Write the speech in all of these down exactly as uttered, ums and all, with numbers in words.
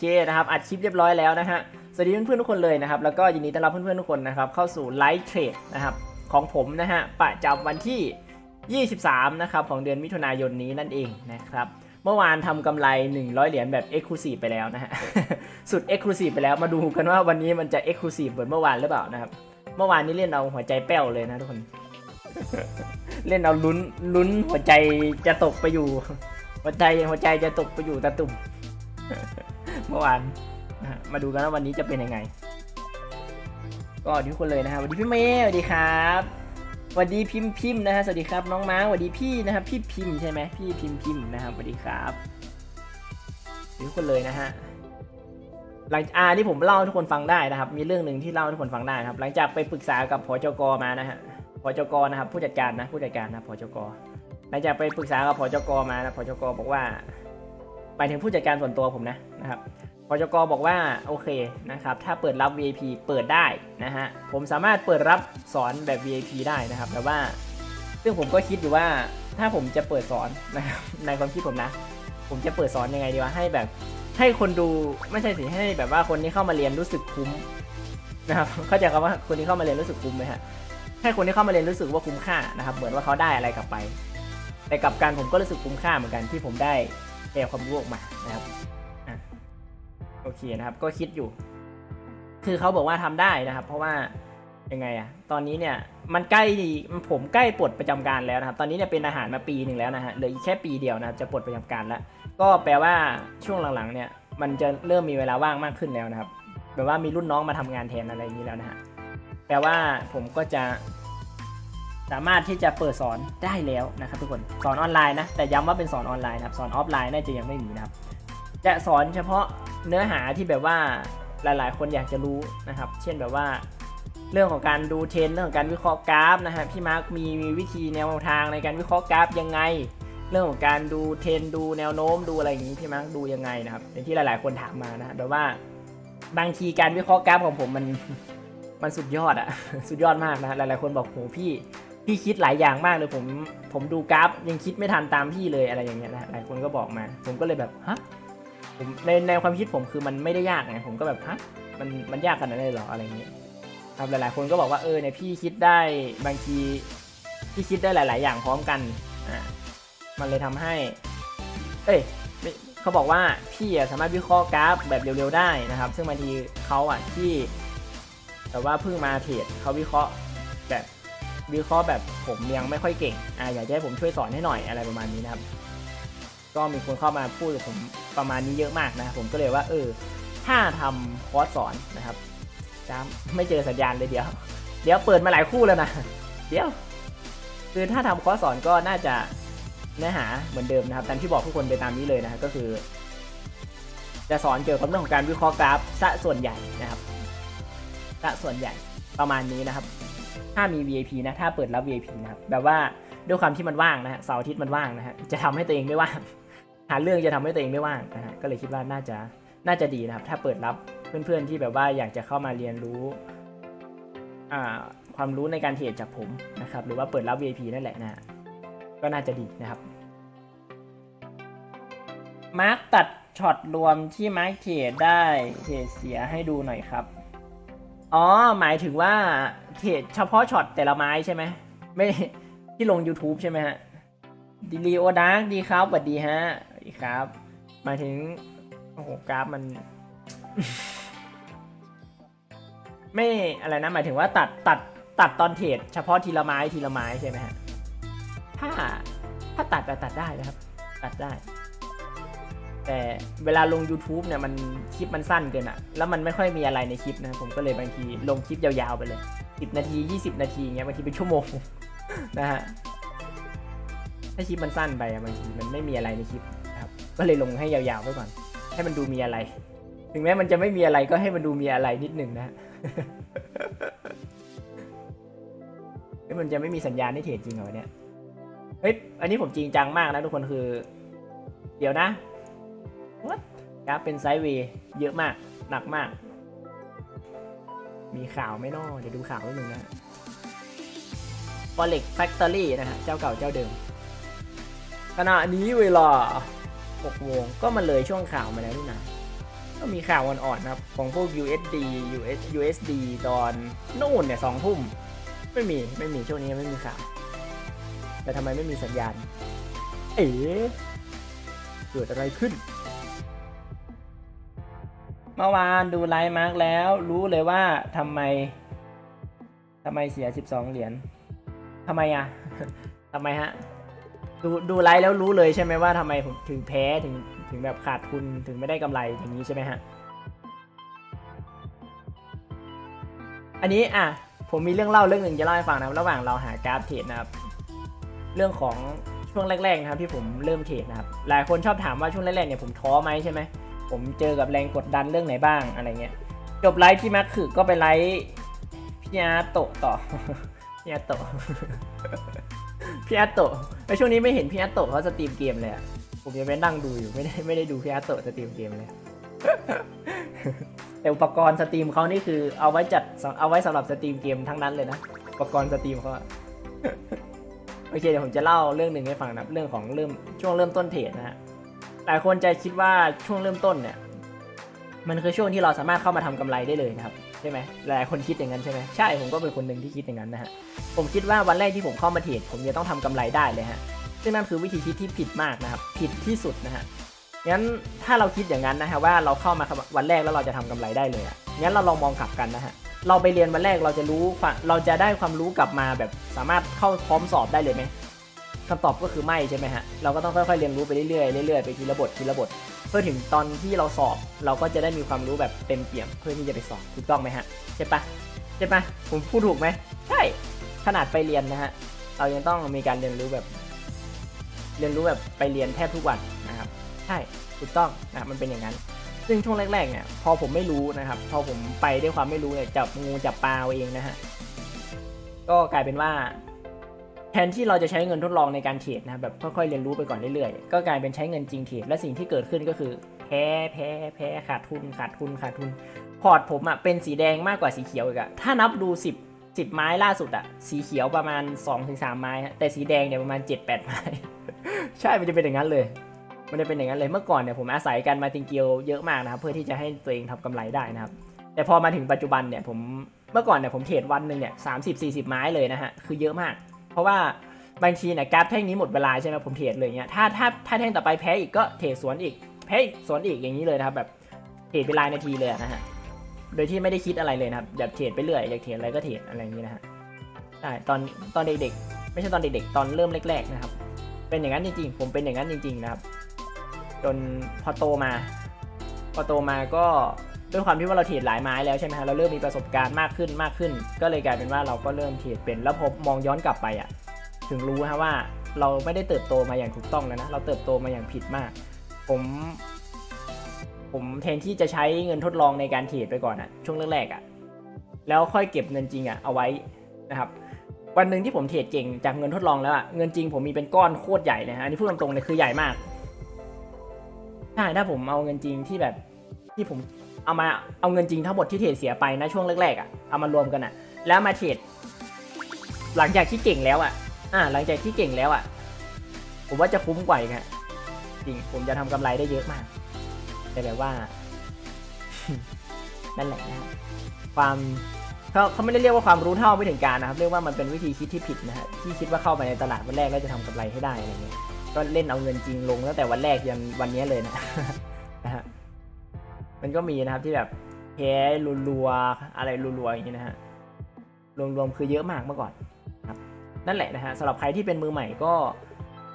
เคนะครับอัดคลิปเรียบร้อยแล้วนะฮะสวัสดีเพื่อนๆทุกคนเลยนะครับแล้วก็ยินดีต้อนรับเพื่อนๆทุกคนนะครับเข้าสู่ไลฟ์เทรดนะครับของผมนะฮะประจำวันที่ยี่สิบสามนะครับของเดือนมิถุนายนนี้นั่นเองนะครับเมื่อวานทำกำไรหนึ่งร้อยเหรียญแบบ Exclusive ไปแล้วนะฮะ สุด Exclusive ไปแล้วมาดูกันว่าวันนี้มันจะ Exclusive เหมือนเมื่อวานหรือเปล่านะครับเมื่อวานนี้เล่นเอาหัวใจแป้วเลยนะทุกคน เล่นเอาลุ้นลุ้นหัวใจจะตกไปอยู่หัวใจหัวใจจะตกไปอยู่ตะตุ่ม เมื่อวานมาดูกันว่าวันนี้จะเป็นยังไงก็ทุกคนเลยนะฮะสวัสดีพี่เมย์สวัสดีครับสวัสดีพิมพ์พิมพ์นะฮะสวัสดีครับน้องม้าสวัสดีพี่นะครับพี่พิมพ์ใช่ไหมพี่พิมพ์พิมพ์นะครับสวัสดีครับทุกคนเลยนะฮะหลังอาที่ผมเล่าให้ทุกคนฟังได้นะครับมีเรื่องหนึ่งที่เล่าให้ทุกคนฟังได้ครับหลังจากไปปรึกษากับผจก.มานะฮะผจก.นะครับผู้จัดการนะผู้จัดการนะผจก.หลังจากไปปรึกษากับผจก.มานะผจก.บอกว่าไปถึงผู้จัดการส่วนตัวผมนะนะครับผจก.บอกว่าโอเคนะครับถ้าเปิดรับ วี ไอ พี เปิดได้นะฮะผมสามารถเปิดรับสอนแบบ วี ไอ พี ได้นะครับแต่ว่าซึ่งผมก็คิดอยู่ว่าถ้าผมจะเปิดสอนนะครับในความคิดผมนะผมจะเปิดสอนยังไงดีวะให้แบบให้คนดูไม่ใช่สิให้แบบว่าคนที่เข้ามาเรียนรู้สึกคุ้มนะครับเข้าใจคำว่าคนที่เข้ามาเรียนรู้สึกคุ้มไหมฮะให้คนที่เข้ามาเรียนรู้สึกว่าคุ้มค่านะครับเหมือนว่าเขาได้อะไรกลับไปแต่กับการผมก็รู้สึกคุ้มค่าเหมือนกันที่ผมได้แชร์ความรู้ออกมานะครับโอเคนะครับก็คิดอยู่คือเขาบอกว่าทำได้นะครับเพราะว่ายังไงอะตอนนี้เนี่ยมันใกล้ผมใกล้ปลดประจำการแล้วนะครับตอนนี้เนี่ยเป็นอาหารมาปีหนึ่งแล้วนะฮะเหลืออีกแค่ปีเดียวนะครับจะปลดประจำการแล้วก็แปลว่าช่วงหลังๆเนี่ยมันจะเริ่มมีเวลาว่างมากขึ้นแล้วนะครับแปลว่ามีรุ่นน้องมาทำงานแทนอะไรอย่างนี้แล้วนะฮะแปลว่าผมก็จะสามารถที่จะเปิดสอนได้แล้วนะครับทุกคนสอนออนไลน์นะแต่ย้ำว่าเป็นสอนออนไลน์นะครับสอนออฟไลน์น่าจะยังไม่มีนะครับจะสอนเฉพาะเนื้อหาที่แบบว่าหลายๆคนอยากจะรู้นะครับเช่นแบบว่าเรื่องของการดูเทรนเรื่องของการวิเคราะห์กราฟนะฮะพี่มาร์คมีมีวิธีแนวทางในการวิเคราะห์กราฟยังไงเรื่องของการดูเทรนดูแนวโน้มดูอะไรอย่างนี้พี่มาร์คดูยังไงนะครับอย่างที่หลายๆคนถามมานะแต่ว่าบางทีการวิเคราะห์กราฟของผมมันมันสุดยอดอะสุดยอดมากนะหลายๆคนบอกโหพี่พี่คิดหลายอย่างมากเลยผมผมดูกราฟยังคิดไม่ทันตามพี่เลยอะไรอย่างเงี้ยนะหลายคนก็บอกมาผมก็เลยแบบฮะในในความคิดผมคือมันไม่ได้ยากไงผมก็แบบฮะมันมันยากขนาดนั้นเลยเหรออะไรเงี้ยครับหลายๆคนก็บอกว่าเออเนี่ยพี่คิดได้บางทีพี่คิดได้หลายๆอย่างพร้อมกันอ่ามันเลยทำให้เอ้ยเขาบอกว่าพี่สามารถวิเคราะห์กราฟแบบเร็วๆได้นะครับซึ่งบางทีเขาอ่ะที่แต่ว่าเพิ่งมาเทรดเขาวิเคราะห์แบบวิเคราะห์แบบผมยังไม่ค่อยเก่งอ่าอยากจะให้ผมช่วยสอนให้หน่อยอะไรประมาณนี้นะครับก็มีคนเข้ามาพูดกับผมประมาณนี้เยอะมากนะผมก็เลยว่าเออถ้าทำคอร์สสอนนะครับจ้าไม่เจอสัญญาณเลยเดี๋ยวเดี๋ยวเปิดมาหลายคู่แล้วนะเดี๋ยวคือถ้าทำคอร์สสอนก็น่าจะเนื้อหาเหมือนเดิมนะครับตามที่บอกทุกคนไปตามนี้เลยนะก็คือจะสอนเกี่ยวกับเรื่องของการวิเคราะห์กราฟซะส่วนใหญ่นะครับซะส่วนใหญ่ประมาณนี้นะครับถ้ามี วี ไอ พี นะถ้าเปิดรับ วี ไอ พี นะครับแบบว่าด้วยความที่มันว่างนะฮะเสาร์อาทิตย์มันว่างนะฮะจะทำให้ตัวเองไม่ว่างหาเรื่องจะทำให้ตัวเองไม่ว่างนะฮะก็เลยคิดว่าน่าจะน่าจะดีนะครับถ้าเปิดรับเพื่อนๆที่แบบว่าอยากจะเข้ามาเรียนรู้ความรู้ในการเทรดจากผมนะครับหรือว่าเปิดรับ วี ไอ พี นั่นแหละนะก็น่าจะดีนะครับมาร์คตัดช็อตรวมที่มาร์คเทรดได้เทรดเสียให้ดูหน่อยครับอ๋อหมายถึงว่าเทรดเฉพาะช็อตแต่ละไม้ใช่ไหมไม่ที่ลง ยูทูบ ใช่ไหมฮะดิลีโอดาร์กดีครับสวัสดีฮะสวัสดีครับมาถึงโอ้โหกราฟมันไม่อะไรนะหมายถึงว่าตัดตัดตัดตอนเทรดเฉพาะทีละไม้ทีละไม้ใช่ไหมฮะถ้าถ้าตัดก็ตัดได้นะครับตัดได้แต่เวลาลง ยูทูบ เนี่ยมันคลิปมันสั้นเกินอะแล้วมันไม่ค่อยมีอะไรในคลิปนะผมก็เลยบางทีลงคลิปยาวๆไปเลยสิบนาทียี่สิบนาทีเงี้ยบางทีเป็นชั่วโมงนะฮะถ้าคลิปมันสั้นไปบางทีมันไม่มีอะไรในคลิปครับก็เลยลงให้ยาวๆไว้ก่อนให้มันดูมีอะไรถึงแม้มันจะไม่มีอะไรก็ให้มันดูมีอะไรนิดหนึ่งนะเฮ้ยมันจะไม่มีสัญญาณให้เทรดจริงเหรอเนี่ยเฮ้ยอันนี้ผมจริงจังมากนะทุกคนคือเดี๋ยวนะวัดกราฟเป็นไซด์เวย์เยอะมากหนักมากมีข่าวไม่น่อเดี๋ยวดูข่าวนิดหนึ่งนะForex Factory นะฮะเจ้าเก่าเจ้าเดิมขณะนี้เวลาหกโมงก็มาเลยช่วงข่าวมาแล้วนี่นะ ก็มีข่าวอ่อนๆนะครับของพวก ยู เอส ดี ยู เอส ดี ตอนนู่นเนี่ยสองทุ่มไม่มีไม่มีช่วงนี้ไม่มีข่าวแต่ทำไมไม่มีสัญญาณเอ๋เกิดอะไรขึ้นเมื่อวานดูไลฟ์มาร์กแล้วรู้เลยว่าทำไมทำไมเสียสิบสองเหรียญทำไมอ่ะทำไมฮะดูดูไลฟ์แล้วรู้เลยใช่ไหมว่าทำไมผมถึงแพ้ถึงถึงแบบขาดทุนถึงไม่ได้กำไรอย่างนี้ใช่ไหมฮะอันนี้อ่ะผมมีเรื่องเล่าเรื่องหนึ่งจะเล่าให้ฟังนะระหว่างเราหากราฟเทรดนะครับเรื่องของช่วงแรกๆนะครับที่ผมเริ่มเทรดนะครับหลายคนชอบถามว่าช่วงแรกๆเนี่ยผมท้อไหมใช่ไหมผมเจอกับแรงกดดันเรื่องไหนบ้างอะไรเงี้ยจบไลฟ์ที่มักคือก็ไปไลฟ์พี่อาโตะต่อพี่อาโตะพี่อาโตะในช่วงนี้ไม่เห็นพี่อาโตะเขาสตรีมเกมเลยอะผมจะไปนั่งดูอยู่ไม่ได้ไม่ได้ดูพี่อาโตะสตรีมเกมเลยแต่อุปกรณ์สตรีมเขานี่คือเอาไว้จัดเอาไว้สำหรับสตรีมเกมทั้งนั้นเลยนะอุปกรณ์สตรีมเขาโอเคเดี๋ยวผมจะเล่าเรื่องหนึ่งให้ฟังนะเรื่องของเริ่มช่วงเริ่มต้นเทรดนะฮะหลายคนจะคิดว่าช่วงเริ่มต้นเนี่ยมันคือช่วงที่เราสามารถเข้ามาทำกำไรได้เลยนะครับใช่ไหมหลายคนคิดอย่างนั้นใช่ไหมใช่ผมก็เป็นคนหนึ่งที่คิดอย่างนั้นนะฮะผมคิดว่าวันแรกที่ผมเข้ามาเทรดผมจะต้องทำกำไรได้เลยฮะซึ่งนั่นคือวิธีคิดที่ผิดมากนะครับผิดที่สุดนะฮะงั้นถ้าเราคิดอย่างนั้นนะฮะว่าเราเข้ามาวันแรกแล้วเราจะทำกำไรได้เลยงั้นเราลองมองกลับกันนะฮะเราไปเรียนวันแรกเราจะรู้เราจะได้ความรู้กลับมาแบบสามารถเข้าพร้อมสอบได้เลยไหมคำตอบก็คือไม่ใช่ไหมฮะเราก็ต้องค่อยๆเรียนรู้ไปเรื่อยๆเรื่อยๆไปทีละบททีละบทเพื่อถึงตอนที่เราสอบเราก็จะได้มีความรู้แบบเต็มเปี่ยมเพื่อที่จะไปสอบถูกต้องไหมฮะใช่ปะใช่ปะผมพูดถูกไหมใช่ขนาดไปเรียนนะฮะเรายังต้องมีการเรียนรู้แบบเรียนรู้แบบไปเรียนแทบทุกวันนะครับใช่ถูกต้องนะมันเป็นอย่างนั้นซึ่งช่วงแรกๆเนี่ยพอผมไม่รู้นะครับพอผมไปด้วยความไม่รู้เนี่ยจับงูจับปลาเอาเองนะฮะก็กลายเป็นว่าแทนที่เราจะใช้เงินทดลองในการเทรดนะแบบค่อยๆเรียนรู้ไปก่อนเรื่อยๆก็กลายเป็นใช้เงินจริงเทรดและสิ่งที่เกิดขึ้นก็คือแพ้แพ้แพ้ขาดทุนขาดทุนขาดทุนพอร์ตผมอ่ะเป็นสีแดงมากกว่าสีเขียวอีกอ่ะถ้านับดูสิบ สิบไม้ล่าสุดอ่ะสีเขียวประมาณ สองถึงสาม ไม้แต่สีแดงเนี่ยประมาณ เจ็ดถึงแปด ไม้ ใช่มันจะเป็นอย่างนั้นเลยมันจะเป็นอย่างนั้นเลยเมื่อก่อนเนี่ยผมอาศัยการมาติงเกียวเยอะมากนะครับเพื่อที่จะให้ตัวเองทำกำไรได้นะครับแต่พอมาถึงปัจจุบันเนี่ยผมเมื่อก่อนเนี่ยผมเทรดวันหนึ่งเนี่ยสามสิบสี่สิบไม้เลยนะฮะคือเยอะมากเพราะว่าบางทีเนี่ยกราฟแท่งนี้หมดเวลาใช่ไหมผมเทรดเลยเงี้ยถ้าถ้าถ้าแท่งต่อไปแพ้อีกก็เทรดสวนอีกแพ้สวนอีกอย่างนี้เลยนะครับแบบเทรดเป็นรายนาทีเลยนะฮะโดยที่ไม่ได้คิดอะไรเลยนะครับแบบเทรดไปเรื่อยอยากเทรดอะไรก็เทรดอะไรอย่างนี้นะฮะใช่ตอนตอนเด็กๆไม่ใช่ตอนเด็กๆตอนเริ่มแรกๆนะครับเป็นอย่างนั้นจริงๆผมเป็นอย่างนั้นจริงๆนะครับจนพอโตมาพอโตมาก็ด้วยความที่ว่าเราเทรดหลายไม้แล้วใช่ไหมฮะเราเริ่มมีประสบการณ์มากขึ้นมากขึ้นก็เลยกลายเป็นว่าเราก็เริ่มเทรดเป็นแล้วพอมองย้อนกลับไปอ่ะถึงรู้ฮะว่าเราไม่ได้เติบโตมาอย่างถูกต้องแล้วนะเราเติบโตมาอย่างผิดมากผมผมแทนที่จะใช้เงินทดลองในการเทรดไปก่อนอ่ะช่วงแรกๆอ่ะแล้วค่อยเก็บเงินจริงอ่ะเอาไว้นะครับวันหนึ่งที่ผมเทรดเก่งจากเงินทดลองแล้วอ่ะเงินจริงผมมีเป็นก้อนโคตรใหญ่เลยฮะอันนี้พูดตรงๆเลยคือใหญ่มากใช่ถ้าผมเอาเงินจริงที่แบบที่ผมเอามาเอาเงินจริงทั้งหมดที่เทรดเสียไปนะช่วงแรกๆอ่ะเอามารวมกันอ่ะแล้วมาเทรดหลังจากที่เก่งแล้วอ่ะอ่าหลังจากที่เก่งแล้วอ่ะผมว่าจะคุ้มกว่าอีกฮะจริงผมจะทำกำไรได้เยอะมากแต่แบบว่า นั่นแหละนะความเขาเขาไม่ได้เรียกว่าความรู้เท่าไม่ถึงการนะครับเรียกว่ามันเป็นวิธีคิดที่ผิดนะฮะที่คิดว่าเข้าไปในตลาดวันแรกแล้วจะทำกำไรให้ได้อะไรเงี้ยก็เล่นเอาเงินจริงลงตั้งแต่วันแรกยันวันนี้เลยนะนะฮะมันก็มีนะครับที่แบบแพ้รัวๆอะไรรัวๆอย่างนี้นะฮะรวมๆคือเยอะมากเมื่อก่อนครับนั่นแหละนะฮะสำหรับใครที่เป็นมือใหม่ก็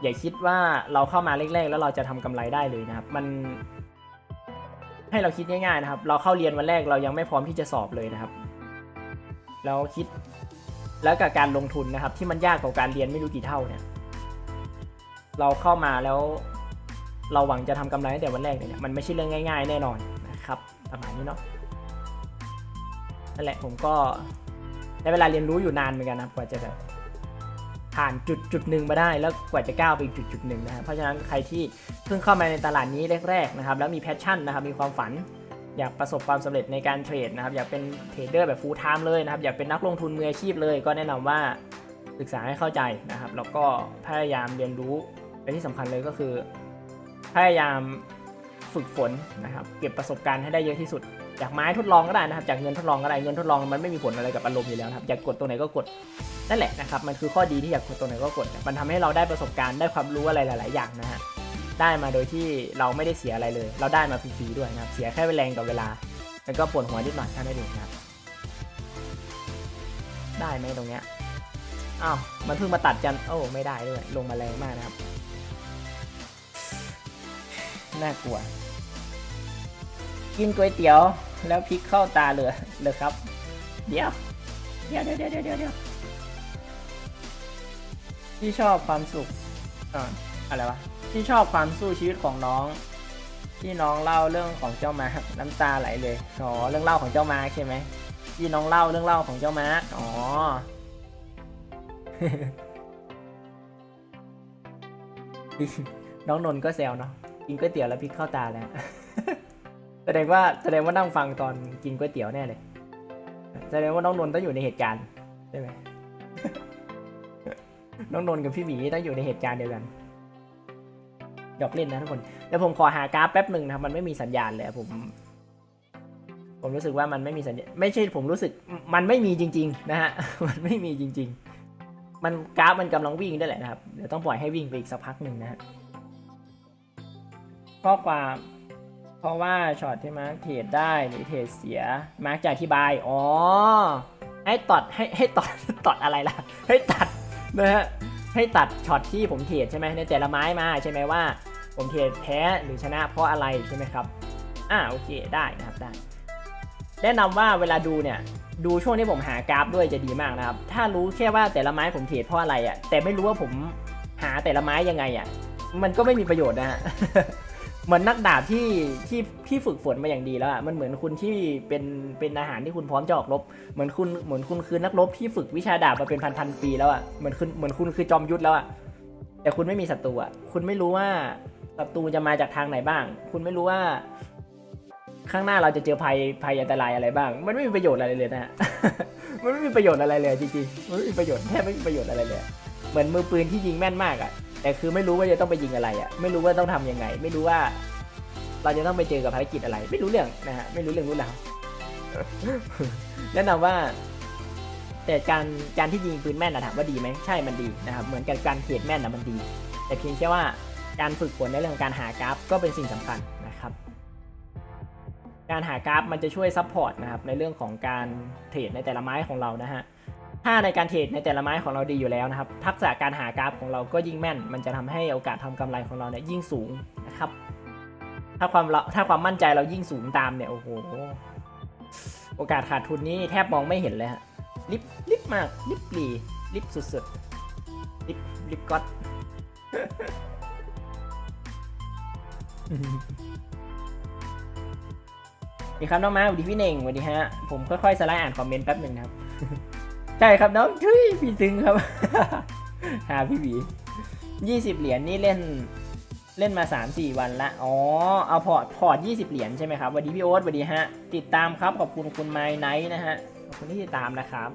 อย่าคิดว่าเราเข้ามาแรกๆแล้วเราจะทำกำไรได้เลยนะครับมันให้เราคิดง่ายๆนะครับเราเข้าเรียนวันแรกเรายังไม่พร้อมที่จะสอบเลยนะครับแล้วคิดแล้วกับการลงทุนนะครับที่มันยากกว่าการเรียนไม่รู้กี่เท่าเนี่ยเราเข้ามาแล้วเราหวังจะทำกำไรตั้งแต่วันแรกเนี่ยมันไม่ใช่เรื่องง่ายๆแน่นอนครับประมาณนี้เนาะนั่นแหละผมก็ได้เวลาเรียนรู้อยู่นานเหมือนกันนะกว่าจะแบบผ่านจุดจุดหนึ่งมาได้แล้วกว่าจะก้าวไปอีกจุดจุดหนึ่งนะฮะเพราะฉะนั้นใครที่เพิ่งเข้ามาในตลาดนี้แรกๆนะครับแล้วมีแพชชั่นนะครับมีความฝันอยากประสบความสำเร็จในการเทรดนะครับอยากเป็นเทรดเดอร์แบบฟูลไทม์เลยนะครับอยากเป็นนักลงทุนมืออาชีพเลยก็แนะนำว่าศึกษาให้เข้าใจนะครับแล้วก็พยายามเรียนรู้และที่สำคัญเลยก็คือพยายาม ฝึกฝนนะครับเก็บประสบการณ์ให้ได้เยอะที่สุดจากไม้ทดลองก็ได้นะครับจากเงินทดลองก็ได้เงินทดลองมันไม่มีผลอะไรกับอารมณ์อยู่แล้วครับอยากกดตรงไหนก็กดนั่นแหละนะครับมันคือข้อดีที่อยากกดตรงไหนก็กดมันทำให้เราได้ประสบการณ์ได้ความรู้อะไรหลายๆอย่างนะฮะได้มาโดยที่เราไม่ได้เสียอะไรเลยเราได้มาฟรีๆด้วยนะครับเสียแค่แรงกับเวลาแล้วก็ปวดหัวนิดหน่อยแค่นั้นเองครับได้ไหมตรงเนี้ยอ้าวมันเพิ่งมาตัดกันโอ้ไม่ได้ด้วยลงมาแรงมากนะครับน่ากลัวกินก๋วยเตี๋ยวแล้วพริกเข้าตาเลยเลยครับเดี๋ยวเดี๋ยวเดี๋ยวเดี๋ยวเดี๋ยวที่ชอบความสุขอ่าอะไรวะที่ชอบความสู้ชีวิตของน้องที่น้องเล่าเรื่องของเจ้าม้าน้ำตาไหลเลยอ๋อเรื่องเล่าของเจ้าม้าใช่ไหมที่น้องเล่าเรื่องเล่าของเจ้าม้าอ๋อ น้องนนท์ก็แซวเนาะกินก๋วยเตี๋ยวแล้วพริกเข้าตาแล้ว แสดงว่าแสดงว่านั่งฟังตอนกินก๋วยเตี๋ยวแน่เลยแสดงว่าน้องนนท์ต้องอยู่ในเหตุการณ์ใช่ไหม น้องนนท์กับพี่หมีต้องอยู่ในเหตุการณ์เดียวกันหยอกเล่นนะทุกคนเดี๋ยวผมขอหากราฟแป๊บหนึ่งนะครับมันไม่มีสัญญาณเลยผมผมรู้สึกว่ามันไม่มีสัญญาณไม่ใช่ผมรู้สึกมันไม่มีจริงๆนะฮะมันไม่มีจริงๆมันกราฟมันกำลังวิ่งได้แหละนะครับเดี๋ยวต้องปล่อยให้วิ่งไปอีกสักพักหนึ่งนะฮะข้อความเพราะว่าช็อตที่มาร์กเทรดได้หรือเทรดเสียมาร์กจะอธิบายอ๋อให้ตัดให้ให้ตัดตัดอะไรล่ะให้ตัดนะฮะให้ตัดช็อตที่ผมเทรดใช่ไหมในแต่ละไม้มาใช่ไหมว่าผมเทรดแพ้หรือชนะเพราะอะไรใช่ไหมครับอ่าโอเคได้นะครับได้แนะนำว่าเวลาดูเนี่ยดูช่วงที่ผมหากราฟด้วยจะดีมากนะครับถ้ารู้แค่ว่าแต่ละไม้ผมเทรดเพราะอะไรอ่ะแต่ไม่รู้ว่าผมหาแต่ละไม้ยังไงอ่ะมันก็ไม่มีประโยชน์นะฮะ เหมือนนักดาบที่ที่ที่ฝึกฝนมาอย่างดีแล้วอ่ะมันเหมือนคุณที่เป็นเป็นอาหารที่คุณพร้อมจะออกรบเหมือนคุณเหมือนคุณคือนักรบที่ฝึกวิชาดาบมาเป็นพันพันปีแล้วอ่ะเหมือนคุณเหมือนคุณคือจอมยุทธแล้วอ่ะแต่คุณไม่มีศัตรูอ่ะคุณไม่รู้ว่าศัตรูจะมาจากทางไหนบ้างคุณไม่รู้ว่าข้างหน้าเราจะเจอภัยภัยอันตรายอะไรบ้างมันไม่มีประโยชน์อะไรเลยนะฮะ มันไม่มีประโยชน์อะไรเลยจริงๆมันไม่มีประโยชน์แทบไม่มีประโยชน์อะไรเลยเหมือนมือปืนที่ยิงแม่นมากอ่ะแต่คือไม่รู้ว่าจะต้องไปยิงอะไรอ่ะไม่รู้ว่าต้องทํำยังไงไม่รู้ว่าเราจะต้องไปเจอกับภารกิจอะไรไม่รู้เรื่องนะฮะไม่รู้เรื่องรู้ราว แนะนำว่าแต่การการที่ยิงปืนแม่นนะถามว่าดีไหมใช่มันดีนะครับเหมือนกับการเทรดแม่นนะมันดีแต่เพียงแค่ว่าการฝึกฝนในเรื่องการหากราฟก็เป็นสิ่งสำคัญนะครับการหากราฟมันจะช่วยซัพพอร์ตนะครับในเรื่องของการเทรดในแต่ละไม้ของเรานะฮะถ้าในการเทรดในแต่ละไม้ของเราดีอยู่แล้วนะครับทักษะการหากราฟของเราก็ยิ่งแม่นมันจะทำให้โอกาสทำกำไรของเราเนี่ยยิ่งสูงนะครับถ้าความถ้าความมั่นใจเรายิ่งสูงตามเนี่ยโอ้โหโอกาสขาดทุนนี้แทบมองไม่เห็นเลยฮะลิบลิบมากลิบหลีลิบสุดๆลิบลิบก๊อต ดีครับน้องมาดีพี่เน่งสวัสดีฮะผมค่อยๆสไลด์อ่านคอมเมนต์แป๊บหนึ่งนะครับใช่ครับน้องทุยพี่ตึงครับหาพี่หวียี่สิบเหรียญนี่เล่นเล่นมา สามสี่ วันละอ๋อเอาพอร์ตพอร์ตยี่สิบเหรียญใช่ไหมครับสวัสดีพี่โอ๊ตสวัสดีฮะติดตามครับขอบคุณคุณไมค์ไนท์นะฮะขอบคุณที่ติดตามนะครับ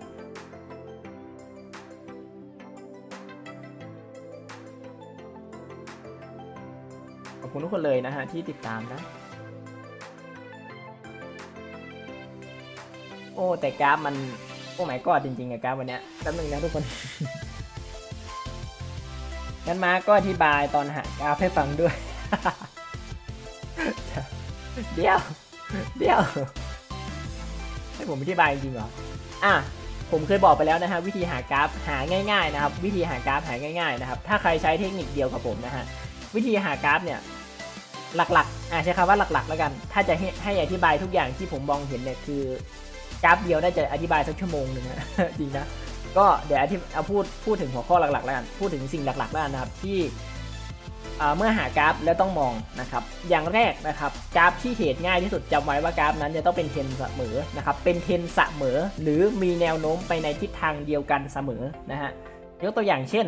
ขอบคุณทุกคนเลยนะฮะที่ติดตามนะโอ้แต่กราฟมันโอ้ไม่กอดจริงๆอะกราฟวันเนี้ยแป๊บนึงนะทุกคนงั้นมาก็อธิบายตอนหากราฟให้ฟังด้วยเดี๋ยวเดี๋ยวให้ผมอธิบายจริงเหรออ่ะผมเคยบอกไปแล้วนะฮะวิธีหากราฟหาง่ายๆนะครับวิธีหากราฟหาง่ายๆนะครับถ้าใครใช้เทคนิคเดียวกับผมนะฮะวิธีหากราฟเนี่ยหลักๆอ่ะใช้คำว่าหลักๆแล้วกันถ้าจะให้ให้อธิบายทุกอย่างที่ผมมองเห็นเนี่ยคือกราฟเดียวน่าจะอธิบายสักชั่วโมงหนึ่งนะจริงนะก็เดี๋ยวเอาพูดพูดถึงหัวข้อหลักๆแล้วกันพูดถึงสิ่งหลักๆแล้วกันนะครับที่เมื่อหากราฟแล้วต้องมองนะครับอย่างแรกนะครับกราฟที่เทรดง่ายที่สุดจำไว้ว่ากราฟนั้นจะต้องเป็นเทรนเสมอนะครับเป็นเทรนเสมอหรือมีแนวโน้มไปในทิศทางเดียวกันเสมอนะฮะยกตัวอย่างเช่น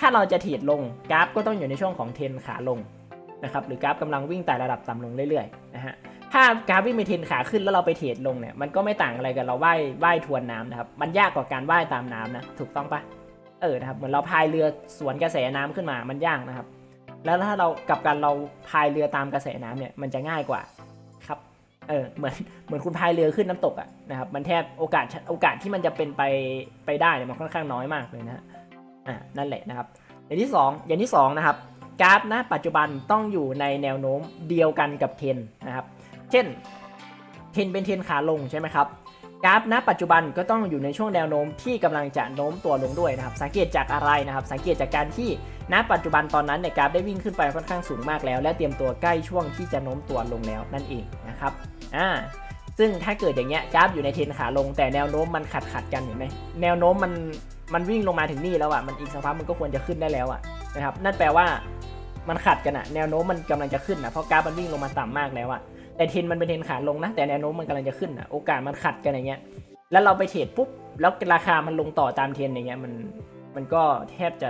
ถ้าเราจะเทรดลงกราฟก็ต้องอยู่ในช่วงของเทรนขาลงนะครับหรือกราฟกำลังวิ่งไต่ระดับต่ำลงเรื่อยๆนะฮะถ้ากราฟวิ่งไปเทนขาขึ้นแล้วเราไปเทรดลงเนี่ยมันก็ไม่ต่างอะไรกันเราว่ายว่ายทวนน้ำนะครับมันยากกว่าการว่ายตามน้ำนะถูกต้องปะเออนะครับเหมือนเราพายเรือสวนกระแสน้ำขึ้นมามันยากนะครับ แล้วถ้าเรากลับกันเราพายเรือตามกระแสน้ำเนี่ยมันจะง่ายกว่าครับเออเหมือนเหมือนคุณพายเรือขึ้นน้ำตกอ่ะนะครับมันแทบโอกาสโอกาสที่มันจะเป็นไปไปได้เนี่ยมันค่อนข้างน้อยมากเลยนะอ่ะนั่นแหละนะครับอย่างที่สองอย่างที่สองนะครับกราฟณปัจจุบันต้องอยู่ในแนวโน้มเดียวกันกับเทรนด์นะครับเช่นเทรนด์เป็นเทรนด์ขาลงใช่ไหมครับกราฟณปัจจุบันก็ต้องอยู่ในช่วงแนวโน้มที่กำลังจะโน้มตัวลงด้วยนะครับสังเกตจากอะไรนะครับสังเกตจากการที่ณปัจจุบันตอนนั้นเนี่ยกราฟได้วิ่งขึ้นไปค่อนข้างสูงมากแล้วและเตรียมตัวใกล้ช่วงที่จะโน้มตัวลงแล้วนั่นเองนะครับอ่าซึ่งถ้าเกิดอย่างเงี้ยกราฟอยู่ในเทรนขาลงแต่แนวโน้มมันขัดขัดกันเห็นไหมแนวโน้มมันมันวิ่งลงมาถึงนี่แล้วอ่ะมันอีกสักพักมันก็ควรจะขึ้นได้แล้วอ่ะนะครับนั่นแปลว่ามันขัดกันอะแนวโน้มมันกำลังจะขึ้นนะเพราะกราฟมันวิ่งลงมาต่ำมากแล้วอะแต่เทรนมันเป็นเทรนขาลงนะแต่แนวโน้มมันกำลังจะขึ้นนะโอกาสมันขัดกันอย่างเงี้ยแล้วเราไปเทรดปุ๊บแล้วราคามันลงต่อตามเทรนอย่างเงี้ยมันมันก็แทบจะ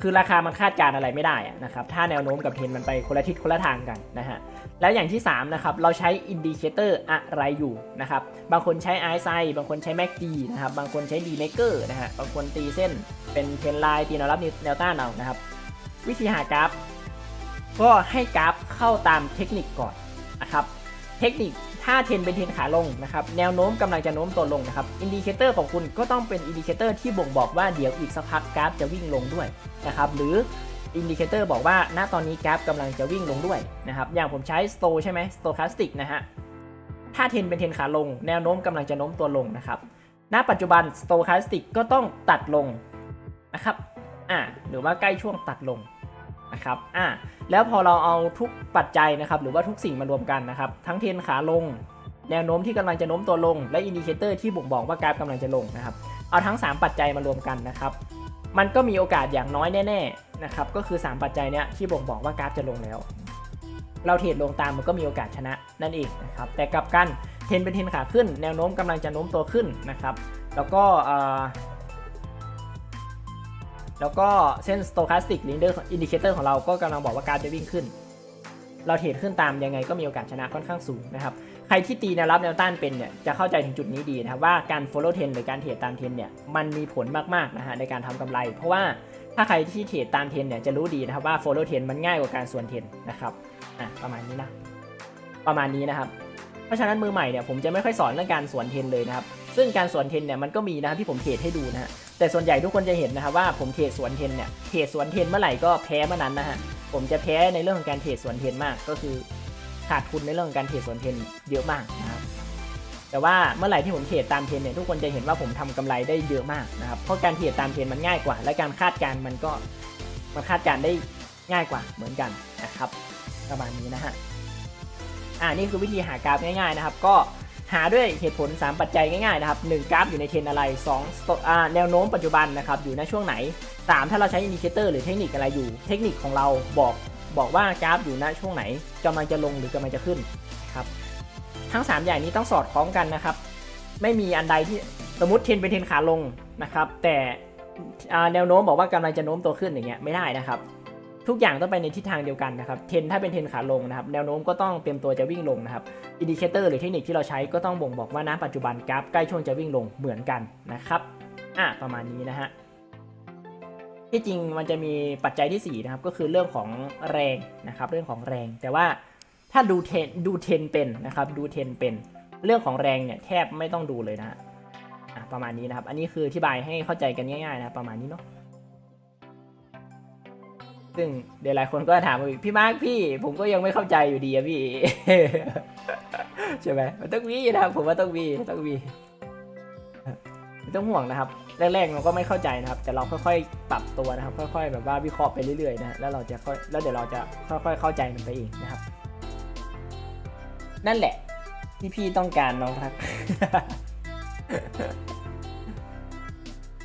คือราคามันคาดการอะไรไม่ได้นะครับถ้าแนวโน้มกับเทรนมันไปคนละทิศคนละทางกันนะฮะแล้วอย่างที่สามนะครับเราใช้อินดิเคเตอร์อะไรอยู่นะครับบางคนใช้ อาร์ เอส ไอ บางคนใช้ แม็ก ดี นะครับบางคนใช้ ดี เมกเกอร์ นะฮะบางคนตีเส้นเป็นเทรนไลน์ตีแนวรับแนวต้านเอานะครับวิธีหากราฟก็ให้กราฟเข้าตามเทคนิคก่อนนะครับเทคนิคถ้าเทรนเป็นเทรนขาลงนะครับแนวโน้มกำลังจะโน้มตัวลงนะครับอินดิเคเตอร์ของคุณก็ต้องเป็นอินดิเคเตอร์ที่บ่งบอกว่าเดี๋ยวอีกสักพักกราฟจะวิ่งลงด้วยนะครับหรืออินดิเคเตอร์บอกว่าณตอนนี้กราฟกำลังจะวิ่งลงด้วยนะครับอย่างผมใช้ Stow ใช่ไหม Stochastic นะฮะถ้าเทรนเป็นเทรนขาลงแนวโน้มกำลังจะโน้มตัวลงนะครับณปัจจุบัน Stochastic ก็ต้องตัดลงนะครับอ่าหรือว่าใกล้ช่วงตัดลงนะครับอ่าแล้วพอเราเอาทุกปัจจัยนะครับหรือว่าทุกสิ่งมารวมกันนะครับทั้งเทรนขาลงแนวโน้มที่กำลังจะโน้มตัวลงและอินดิเคเตอร์ที่บ่งบอกว่ากราฟกำลังจะลงนะครับเอาทั้งสามปัจจัยมารวมกันนะครับมันก็มีโอกาสอย่างน้อยแน่ๆนะครับก็คือสามปัจจัยเนี้ยที่บ่งบอกว่ากราฟจะลงแล้วเราเทรดลงตามมันก็มีโอกาสชนะนั่นเองนะครับแต่กลับกันเทรนเป็นเทรนขาขึ้นแนวโน้มกำลังจะโน้มตัวขึ้นนะครับแล้วก็แล้วก็เส้น stochastic leader indicator ของเราก็กำลังบอกว่ากราฟจะวิ่งขึ้นเราเทรดขึ้นตามยังไงก็มีโอกาสชนะค่อนข้างสูงนะครับใครที่ตีแนวรับแนวต้านเป็นเนี่ยจะเข้าใจถึงจุดนี้ดีนะครับว่าการ follow trend หรือการเทรดตามเทรนเนี่ยมันมีผลมากๆนะฮะในการทำกำไรเพราะว่าถ้าใครที่เทรดตามเทรนเนี่ยจะรู้ดีนะครับว่า follow trend มันง่ายกว่าการส่วนเทรนนะครับอ่ะประมาณนี้นะประมาณนี้นะครับเพราะฉะนั้นมือใหม่เนี่ยผมจะไม่ค่อยสอนเรื่องการส่วนเทรนเลยนะครับซึ่งการส่วนเทรนเนี่ยมันก็มีนะครับที่ผมเทรดให้ดูนะฮะแต่ส่วนใหญ่ทุกคนจะเห็นนะครับว่าผมเทรดสวนเทรนเนี่ยเทรดสวนเทรนเมื่อไหร่ก็แพ้เมื่อนั้นนะฮะผมจะแพ้ในเรื่องของการเทรดสวนเทรนมากก็คือขาดทุนในเรื่องของการเทรดสวนเทรนเยอะมากนะครับแต่ว่าเมื่อไหร่ที่ผมเทรดตามเทรนเนี่ยทุกคนจะเห็นว่าผมทำกำไรได้เยอะมากนะครับเพราะการเทรดตามเทรนมันง่ายกว่าและการคาดการมันก็มันคาดการได้ง่ายกว่าเหมือนกันนะครับประมาณนี้นะฮะอ่านี่คือวิธีหากราฟง่ายๆนะครับก็หาด้วยเหตุผลสามปัจจัยง่ายๆนะครับหนึ่งกราฟอยู่ในเทรนอะไรสองแนวโน้มปัจจุบันนะครับอยู่ในช่วงไหนสามถ้าเราใช้อินดิเคเตอร์หรือเทคนิคอะไรอยู่เทคนิคของเราบอกบอกว่ากราฟอยู่ในช่วงไหนกำลังจะลงหรือกำลังจะขึ้นครับทั้งสามอย่างนี้ต้องสอดคล้องกันนะครับไม่มีอันใดที่สมมติเทรนเป็นเทรนขาลงนะครับแต่แนวโน้มบอกว่ากำลังจะโน้มตัวขึ้นอย่างเงี้ยไม่ได้นะครับทุกอย่างต้องไปในทิศทางเดียวกันนะครับเทรนถ้าเป็นเทรนขาลงนะครับแนวโน้มก็ต้องเตรียมตัวจะวิ่งลงนะครับอินดิเคเตอร์หรือเทคนิคที่เราใช้ก็ต้องบ่งบอกว่าณปัจจุบันกราฟใกล้ช่วงจะวิ่งลงเหมือนกันนะครับอ่ะประมาณนี้นะฮะที่จริงมันจะมีปัจจัยที่สี่นะครับก็คือเรื่องของแรงนะครับเรื่องของแรงแต่ว่าถ้าดูเทรนดูเทรนเป็นนะครับดูเทรนเป็นเรื่องของแรงเนี่ยแทบไม่ต้องดูเลยนะฮะอ่ะประมาณนี้นะครับอันนี้คืออธิบายให้เข้าใจกันง่ายๆนะประมาณนี้เนาะซึ่งเดี๋ยวหลายคนก็ถามว่าพี่มาร์คพี่ผมก็ยังไม่เข้าใจอยู่ดีอะพี่ ใช่ไหมมันต้องวีนะครับผมว่าต้องวีต้องวีไม่ต้องห่วงนะครับแรกๆเราก็ไม่เข้าใจนะครับแต่เราค่อยๆปรับตัวนะครับค่อยๆแบบว่าวิเคราะห์ไปเรื่อยๆนะแล้วเราจะค่อยแล้วเดี๋ยวเราจะค่อยๆเข้าใจมันไปเองนะครับนั่นแหละที่พี่ต้องการน้องทัก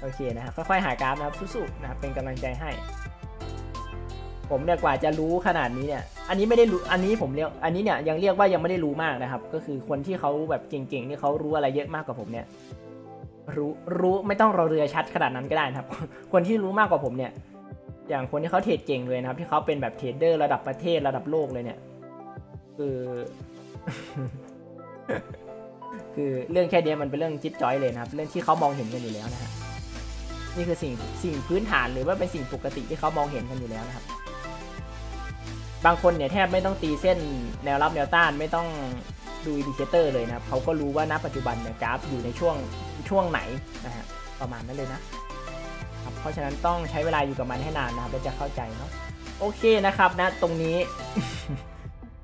โอเคนะครับค่อยๆหากราฟนะครับสู้ๆนะครับเป็นกำลังใจให้ผมเนี่ยกว่าจะรู้ขนาดนี้เนี่ยอันนี้ไม่ได้รู้อันนี้ผมเรียกอันนี้เนี่ยยังเรียกว่ายังไม่ได้รู้มากนะครับก็คือคนที่เขาแบบเก่งๆนี่เขารู้อะไรเยอะมากกว่าผมเนี่ยรู้รู้ไม่ต้องรอเรือชัดขนาดนั้นก็ได้นะครับคนที่รู้มากกว่าผมเนี่ยอย่างคนที่เขาเทรดเก่งเลยนะครับที่เขาเป็นแบบเทรดเดอร์ระดับประเทศระดับโลกเลยเนี่ยคือ คือเรื่องแค่เดียวมันเป็นเรื่องจิ๊บจ้อยเลยนะครับเรื่องที่เขามองเห็นกันอยู่แล้วนะฮะนี่คือสิ่งสิ่งพื้นฐานหรือว่าเป็นสิ่งปกติที่เขามองเห็นกันอยู่แล้วนะครับ บางคนเนี่ยแทบไม่ต้องตีเส้นแนวรับแนวต้านไม่ต้องดูอินดิเคเตอร์เลยนะครับเขาก็รู้ว่าณปัจจุบันเนี่ยกราฟอยู่ในช่วงช่วงไหนนะฮะประมาณนั้นเลยนะครับเพราะฉะนั้นต้องใช้เวลาอยู่กับมันให้นานนะครับแล้วจะเข้าใจเนาะโอเคนะครับนะตรงนี้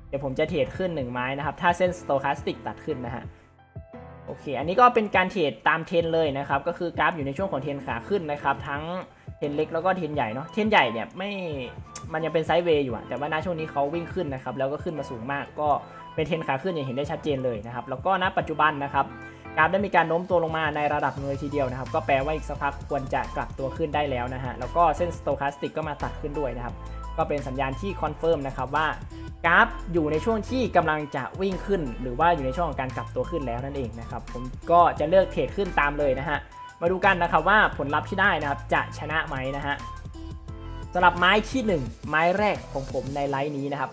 เดี๋ยวผมจะเทรดขึ้นหนึ่งไม้นะครับถ้าเส้นสโตคาสติกตัดขึ้นนะฮะโอเคอันนี้ก็เป็นการเทรดตามเทรนเลยนะครับก็คือกราฟอยู่ในช่วงของเทรนขาขึ้นนะครับทั้งเทรนเล็กแล้วก็เทรนใหญ่เนาะเทรนใหญ่เนี่ยไม่มันยังเป็นไซด์เวย์อยู่แต่ว่าณช่วงนี้เขาวิ่งขึ้นนะครับแล้วก็ขึ้นมาสูงมากก็เป็นเทรนขาขึ้นอย่างเห็นได้ชัดเจนเลยนะครับแล้วก็ณปัจจุบันนะครับกราฟได้มีการโน้มตัวลงมาในระดับเลยทีเดียวนะครับก็แปลว่าอีกสักพักควรจะกลับตัวขึ้นได้แล้วนะฮะแล้วก็เส้นสโตคาสติกก็มาตัดขึ้นด้วยนะครับก็เป็นสัญญาณที่คอนเฟิร์มนะครับว่ากราฟอยู่ในช่วงที่กำลังจะวิ่งขึ้นหรือว่าอยู่ในช่วงของการกลับตัวขึ้นแล้วนั่นเองนะครับผมก็จะเลือกเทรดขึ้นตามเลยนะฮะมาดูกันนะครับว่าผลลัพธ์ที่ได้นะครับจะชนะไหมนะฮะสำหรับไม้ที่หนึ่งไม้แรกของผมในไลฟ์นี้นะครับ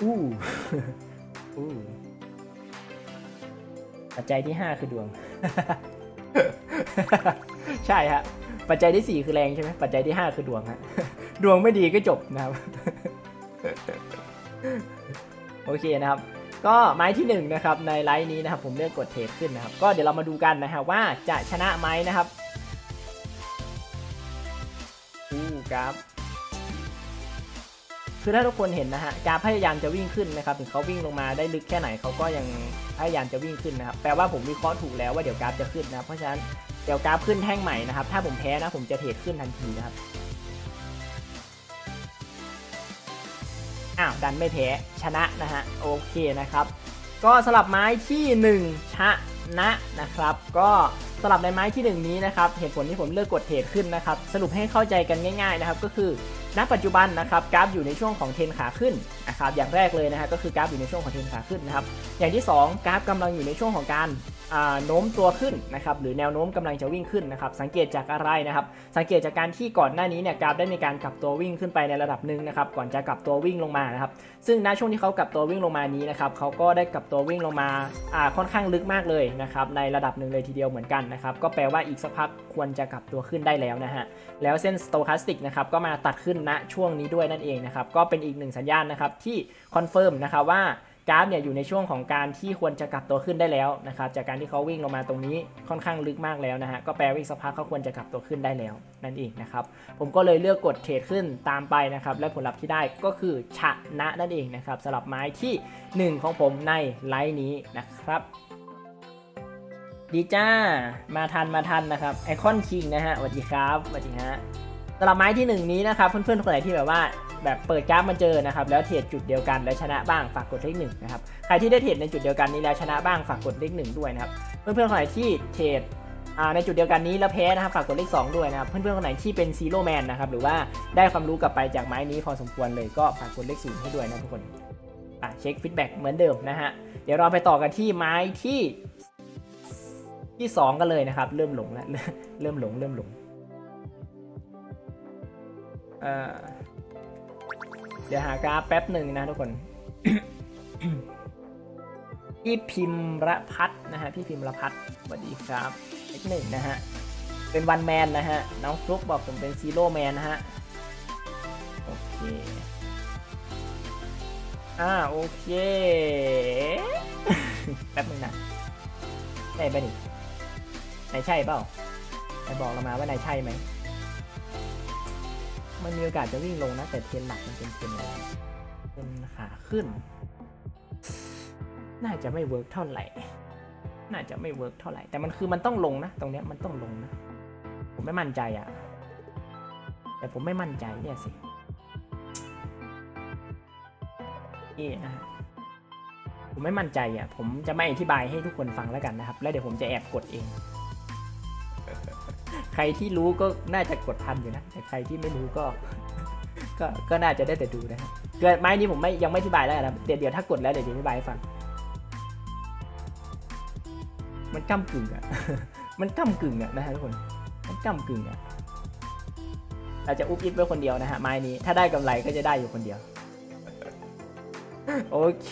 อู้อู้ปัจจัยที่ห้าคือดวง ใช่ฮะปัจจัยที่สี่คือแรงใช่ไหมปัจจัยที่ห้าคือดวงฮะ ดวงไม่ดีก็จบนะครับ โอเคนะครับก็ไม้ที่หนึ่งนะครับในไลฟ์นี้นะครับผมเลือกกดเทรดขึ้นนะครับก็เดี๋ยวเรามาดูกันนะฮะว่าจะชนะไหมนะครับกราฟคือถ้าทุกคนเห็นนะฮะกราฟพยายามจะวิ่งขึ้นนะครับถึงเขาวิ่งลงมาได้ลึกแค่ไหนเขาก็ยังพยายามจะวิ่งขึ้นนะครับแปลว่าผมวิเคราะห์ถูกแล้วว่าเดี๋ยวกราฟจะขึ้นนะเพราะฉะนั้นเดี๋ยวกราฟขึ้นแท่งใหม่นะครับถ้าผมแพ้นะผมจะเทรดขึ้นทันทีนะครับอ้าวดันไม่แพ้ชนะนะฮะโอเคนะครับก็สลับไม้ที่หนึ่งชนะนะครับก็สำหรับในไม้ที่หนึ่งนี้นะครับเหตุผลที่ผมเลือกกดเทรดขึ้นนะครับสรุปให้เข้าใจกันง่ายๆนะครับก็คือณปัจจุบันนะครับกราฟอยู่ในช่วงของเทรนขาขึ้นนะครับอย่างแรกเลยนะฮะก็คือกราฟอยู่ในช่วงของเทรนขาขึ้นนะครับอย่างที่สองกราฟกำลังอยู่ในช่วงของการโน้มตัวขึ้นนะครับหรือแนวโน้มกำลังจะวิ่งขึ้นนะครับสังเกตจากอะไรนะครับสังเกตจากการที่ก่อนหน้านี้เนี่ยกราฟได้มีการกลับตัววิ่งขึ้นไปในระดับหนึ่งนะครับก่อนจะกลับตัววิ่งลงมานะครับซึ่งณช่วงที่เขากลับตัววิ่งลงมานี้นะครับเขาก็ได้กลับตัววิ่งลงมาค่อนข้างลึกมากเลยนะครับในระดับหนึ่งเลยทีเดียวเหมือนกันนะครับก็แปลว่าอีกสักพักควรจะกลับตัวขึ้นได้แล้วนะฮะแล้วเส้นสโตคาสติกนะครับก็มาตัดขึ้นณช่วงนี้ด้วยนั่นเองนะครับก็เป็นอีกหนึ่งสัญญาณนะครับที่คอนเฟิร์มนะครับว่ากราฟเนี่ยอยู่ในช่วงของการที่ควรจะกลับตัวขึ้นได้แล้วนะครับจากการที่เขาวิ่งลงมาตรงนี้ค่อนข้างลึกมากแล้วนะฮะก็แปลว่าอีกสักพักเขาควรจะกลับตัวขึ้นได้แล้วนั่นเองนะครับผมก็เลยเลือกกดเทรดขึ้นตามไปนะครับและผลลัพธ์ที่ได้ก็คือชนะนั่นเองนะครับสำหรับไม้ที่หนึ่งของผมในไลฟ์นี้นะครับดีจ้ามาทันมาทันนะครับไอคอนคิงนะฮะสวัสดีครับสวัสดีฮะสำหรับไม้ที่หนึ่งนี้นะครับเพื่อนๆคนไหนที่แบบว่าแบบเปิดกราฟมาเจอนะครับแล้วเทรดจุดเดียวกันแล้วชนะบ้างฝากกดเลขหนึ่งนะครับใครที่ได้เทรดในจุดเดียวกันนี้แล้วชนะบ้างฝากกดเลขหนึ่งด้วยนะครับเพื่อนๆคนไหนที่เทรดในจุดเดียวกันนี้แล้วแพ้นะครับฝากกดเลขสองด้วยนะครับเพื่อนๆคนไหนที่เป็นซีโร่แมนนะครับหรือว่าได้ความรู้กลับไปจากไม้นี้พอสมควรเลยก็ฝากกดเลขศูนย์ให้ด้วยนะทุกคนเช็คฟีดแบ็กเหมือนเดิมนะฮะเดี๋ยวเราไปต่อกันที่ไม้ที่ที่สองกันเลยนะครับเริ่มหลงแล้วเริ่มหลงเริ่มหลงเอ่อเดี๋ยวหากราฟแป๊บหนึ่งนะทุกคน พี่พิมระพัฒน์นะฮะพี่พิมระพัฒน์สวัสดีครับเล็กหนึ่งนะฮะเป็นวันแมนนะฮะน้องฟลุ๊กบอกผมเป็นซีโร่แมนนะฮะโอเคอ่าโอเค แป๊บหนึ่งนะใช่ป่ะนี่นายใช่เปล่าไปบอกเรามาว่านายใช่ไหมมันมีโอกาสจะวิ่งลงนะแต่เทรนหลักมันเป็นเทรนอะไรเป็นขาขึ้นน่าจะไม่เวิร์กเท่าไหร่น่าจะไม่เวิร์กเท่าไหร่แต่มันคือมันต้องลงนะตรงเนี้ยมันต้องลงนะผมไม่มั่นใจอ่ะแต่ผมไม่มั่นใจเนี่ยสินี่นะผมไม่มั่นใจอ่ะผมจะไม่อธิบายให้ทุกคนฟังแล้วกันนะครับแล้วเดี๋ยวผมจะแอบกดเองใครที่รู้ก็น่าจะกดทันอยู่นะแต่ใครที่ไม่รู้ก็ก็ก็น่าจะได้แต่ดูนะเกิดไม้นี้ผมไม่ยังไม่อธิบายแล้วนะเดี๋ยวเดี๋ยวถ้ากดแล้วเดี๋ยวจะอธิบายให้ฟังมันก้ำกึ่งอ่ะมันก้ำกึ่งอ่ะนะฮะทุกคนมันก้ำกึ่งอ่ะเราจะอุ๊บอิ๊บไว้คนเดียวนะฮะไม้นี้ถ้าได้กำไรก็จะได้อยู่คนเดียวโอเค